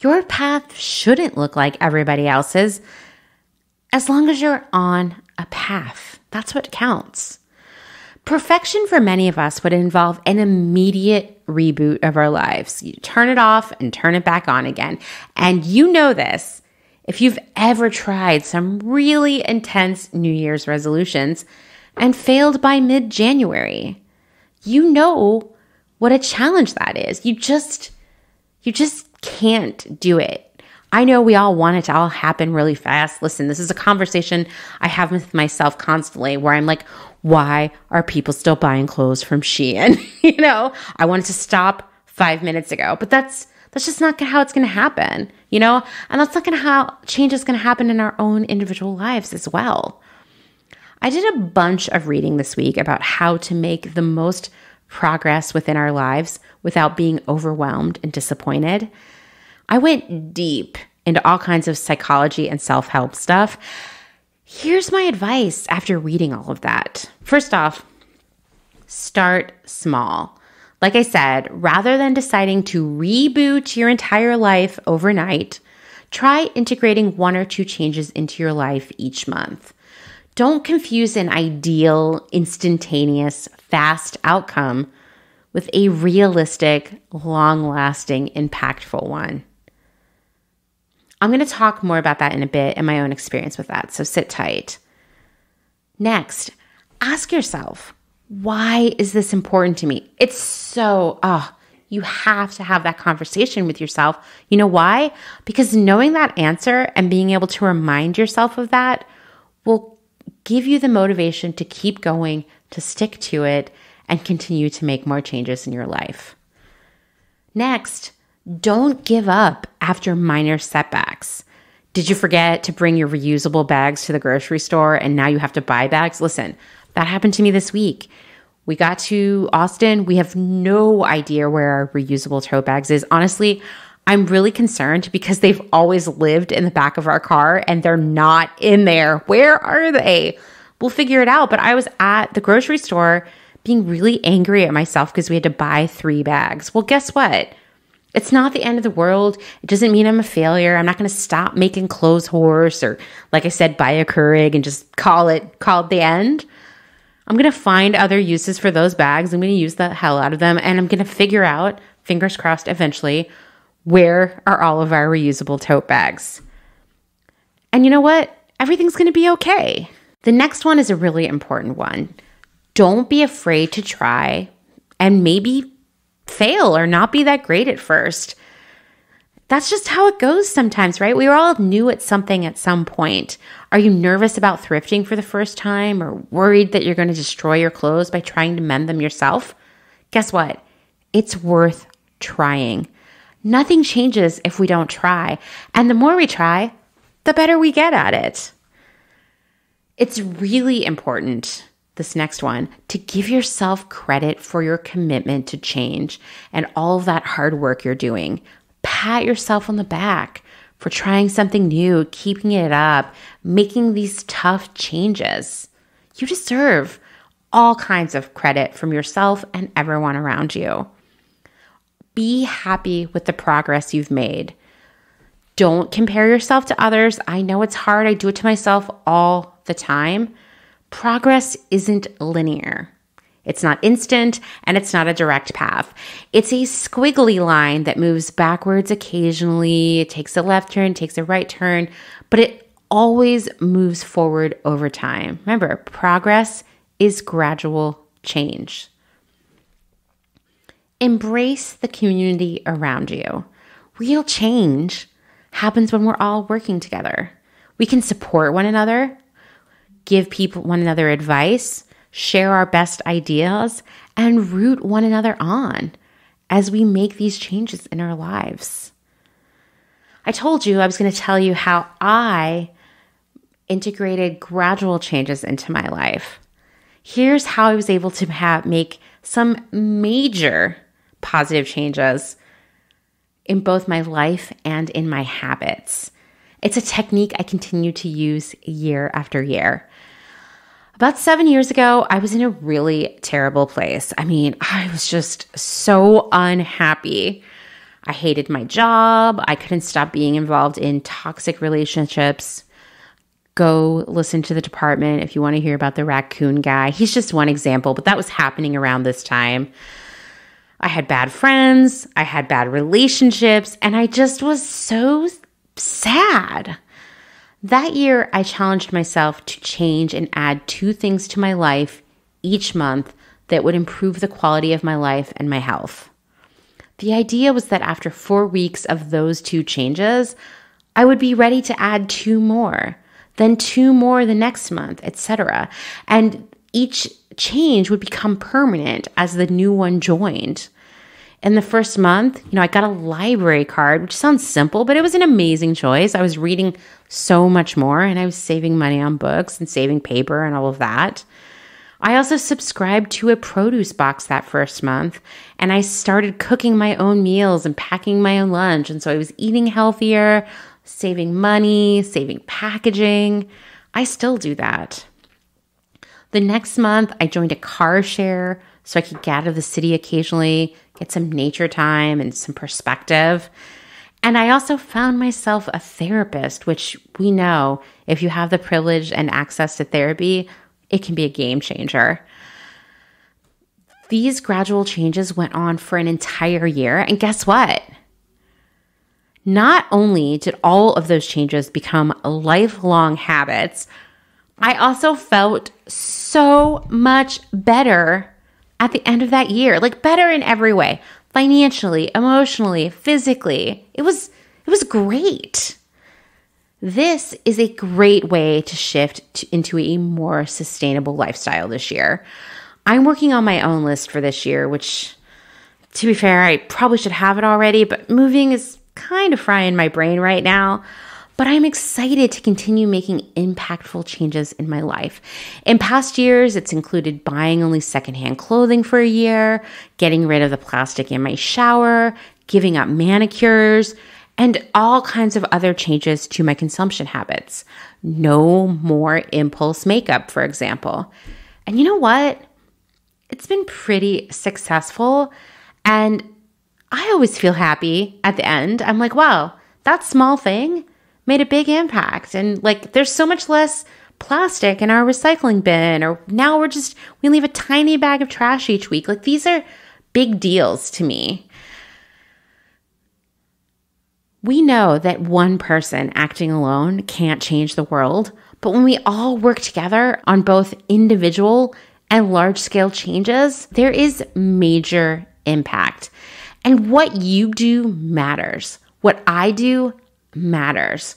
Your path shouldn't look like everybody else's, as long as you're on a path. That's what counts. Perfection for many of us would involve an immediate reboot of our lives. You turn it off and turn it back on again. And you know this if you've ever tried some really intense New Year's resolutions and failed by mid-January. You know what a challenge that is. You just, you just can't do it. I know we all want it to all happen really fast. Listen, this is a conversation I have with myself constantly where I'm like, why are people still buying clothes from Shein? You know, I wanted to stop five minutes ago, but that's that's just not how it's going to happen, you know? And that's not going to how change is going to happen in our own individual lives as well. I did a bunch of reading this week about how to make the most progress within our lives without being overwhelmed and disappointed. I went deep into all kinds of psychology and self-help stuff. Here's my advice after reading all of that. First off, start small. Like I said, rather than deciding to reboot your entire life overnight, try integrating one or two changes into your life each month. Don't confuse an ideal, instantaneous, fast outcome with a realistic, long-lasting, impactful one. I'm going to talk more about that in a bit and my own experience with that, so sit tight. Next, ask yourself, why is this important to me? It's so, oh, you have to have that conversation with yourself. You know why? Because knowing that answer and being able to remind yourself of that will give you the motivation to keep going, to stick to it, and continue to make more changes in your life. Next, don't give up after minor setbacks. Did you forget to bring your reusable bags to the grocery store and now you have to buy bags? Listen, that happened to me this week. We got to Austin. We have no idea where our reusable tote bags is. Honestly, I'm really concerned because they've always lived in the back of our car and they're not in there. Where are they? We'll figure it out. But I was at the grocery store being really angry at myself because we had to buy three bags. Well, guess what? It's not the end of the world. It doesn't mean I'm a failure. I'm not going to stop making clothes horse or, like I said, buy a Keurig and just call it, call it the end. I'm going to find other uses for those bags. I'm going to use the hell out of them. And I'm going to figure out, fingers crossed eventually, where are all of our reusable tote bags. And you know what? Everything's going to be okay. The next one is a really important one. Don't be afraid to try and maybe fail or not be that great at first. That's just how it goes sometimes, right? We were all new at something at some point. Are you nervous about thrifting for the first time or worried that you're going to destroy your clothes by trying to mend them yourself? Guess what? It's worth trying. Nothing changes if we don't try. And the more we try, the better we get at it. It's really important, this next one, to give yourself credit for your commitment to change and all of that hard work you're doing. Pat yourself on the back for trying something new, keeping it up, making these tough changes. You deserve all kinds of credit from yourself and everyone around you. Be happy with the progress you've made. Don't compare yourself to others. I know it's hard. I do it to myself all the time. Progress isn't linear. It's not instant, and it's not a direct path. It's a squiggly line that moves backwards occasionally. It takes a left turn, takes a right turn, but it always moves forward over time. Remember, progress is gradual change. Embrace the community around you. Real change happens when we're all working together. We can support one another, give people one another advice, share our best ideas, and root one another on as we make these changes in our lives. I told you I was going to tell you how I integrated gradual changes into my life. Here's how I was able to have, make some major positive changes in both my life and in my habits. It's a technique I continue to use year after year. About seven years ago, I was in a really terrible place. I mean, I was just so unhappy. I hated my job. I couldn't stop being involved in toxic relationships. Go listen to The Department if you want to hear about the raccoon guy. He's just one example, but that was happening around this time. I had bad friends, I had bad relationships, and I just was so sad. That year, I challenged myself to change and add two things to my life each month that would improve the quality of my life and my health. The idea was that after four weeks of those two changes, I would be ready to add two more, then two more the next month, et cetera. And each change would become permanent as the new one joined. In the first month, you know, I got a library card, which sounds simple, but it was an amazing choice. I was reading so much more, and I was saving money on books and saving paper and all of that. I also subscribed to a produce box that first month, and I started cooking my own meals and packing my own lunch. And so I was eating healthier, saving money, saving packaging. I still do that. The next month, I joined a car share so I could get out of the city occasionally, get some nature time and some perspective. And I also found myself a therapist, which we know if you have the privilege and access to therapy, it can be a game changer. These gradual changes went on for an entire year. And guess what? Not only did all of those changes become lifelong habits, I also felt so much better at the end of that year, like better in every way, financially, emotionally, physically. It was, it was great. This is a great way to shift to, into a more sustainable lifestyle this year. I'm working on my own list for this year, which, to be fair, I probably should have it already, but moving is kind of frying my brain right now. But I'm excited to continue making impactful changes in my life. In past years, it's included buying only secondhand clothing for a year, getting rid of the plastic in my shower, giving up manicures, and all kinds of other changes to my consumption habits. No more impulse makeup, for example. And you know what? It's been pretty successful, and I always feel happy at the end. I'm like, wow, that small thing made a big impact. And like, there's so much less plastic in our recycling bin, or now we're just, we leave a tiny bag of trash each week. Like, these are big deals to me. We know that one person acting alone can't change the world, but when we all work together on both individual and large scale changes, there is major impact. And what you do matters. What I do matters.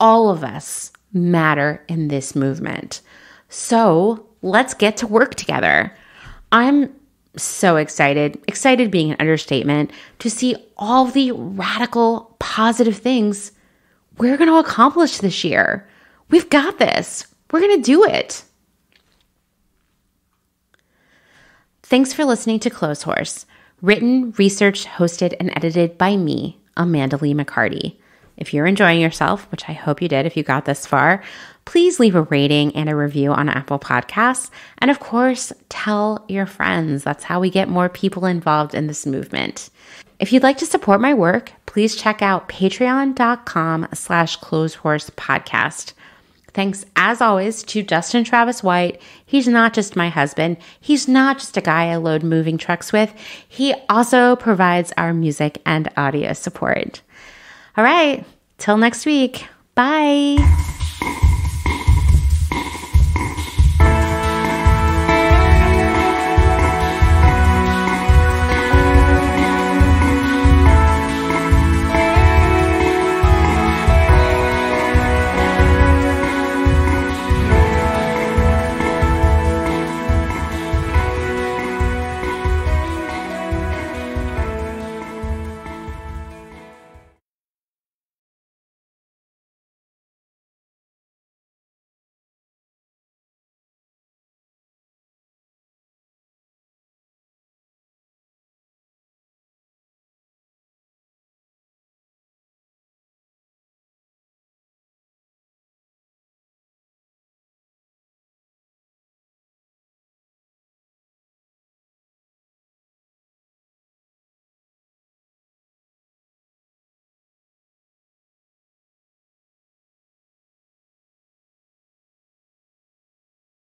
All of us matter in this movement. So let's get to work together. I'm so excited, excited being an understatement, to see all the radical positive things we're going to accomplish this year. We've got this. We're going to do it. Thanks for listening to Clotheshorse, written, researched, hosted, and edited by me, Amanda Lee McCarty. If you're enjoying yourself, which I hope you did if you got this far, please leave a rating and a review on Apple Podcasts. And of course, tell your friends. That's how we get more people involved in this movement. If you'd like to support my work, please check out patreon.com slash clotheshorsepodcast. Thanks, as always, to Justin Travis White. He's not just my husband. He's not just a guy I load moving trucks with. He also provides our music and audio support. All right, till next week. Bye.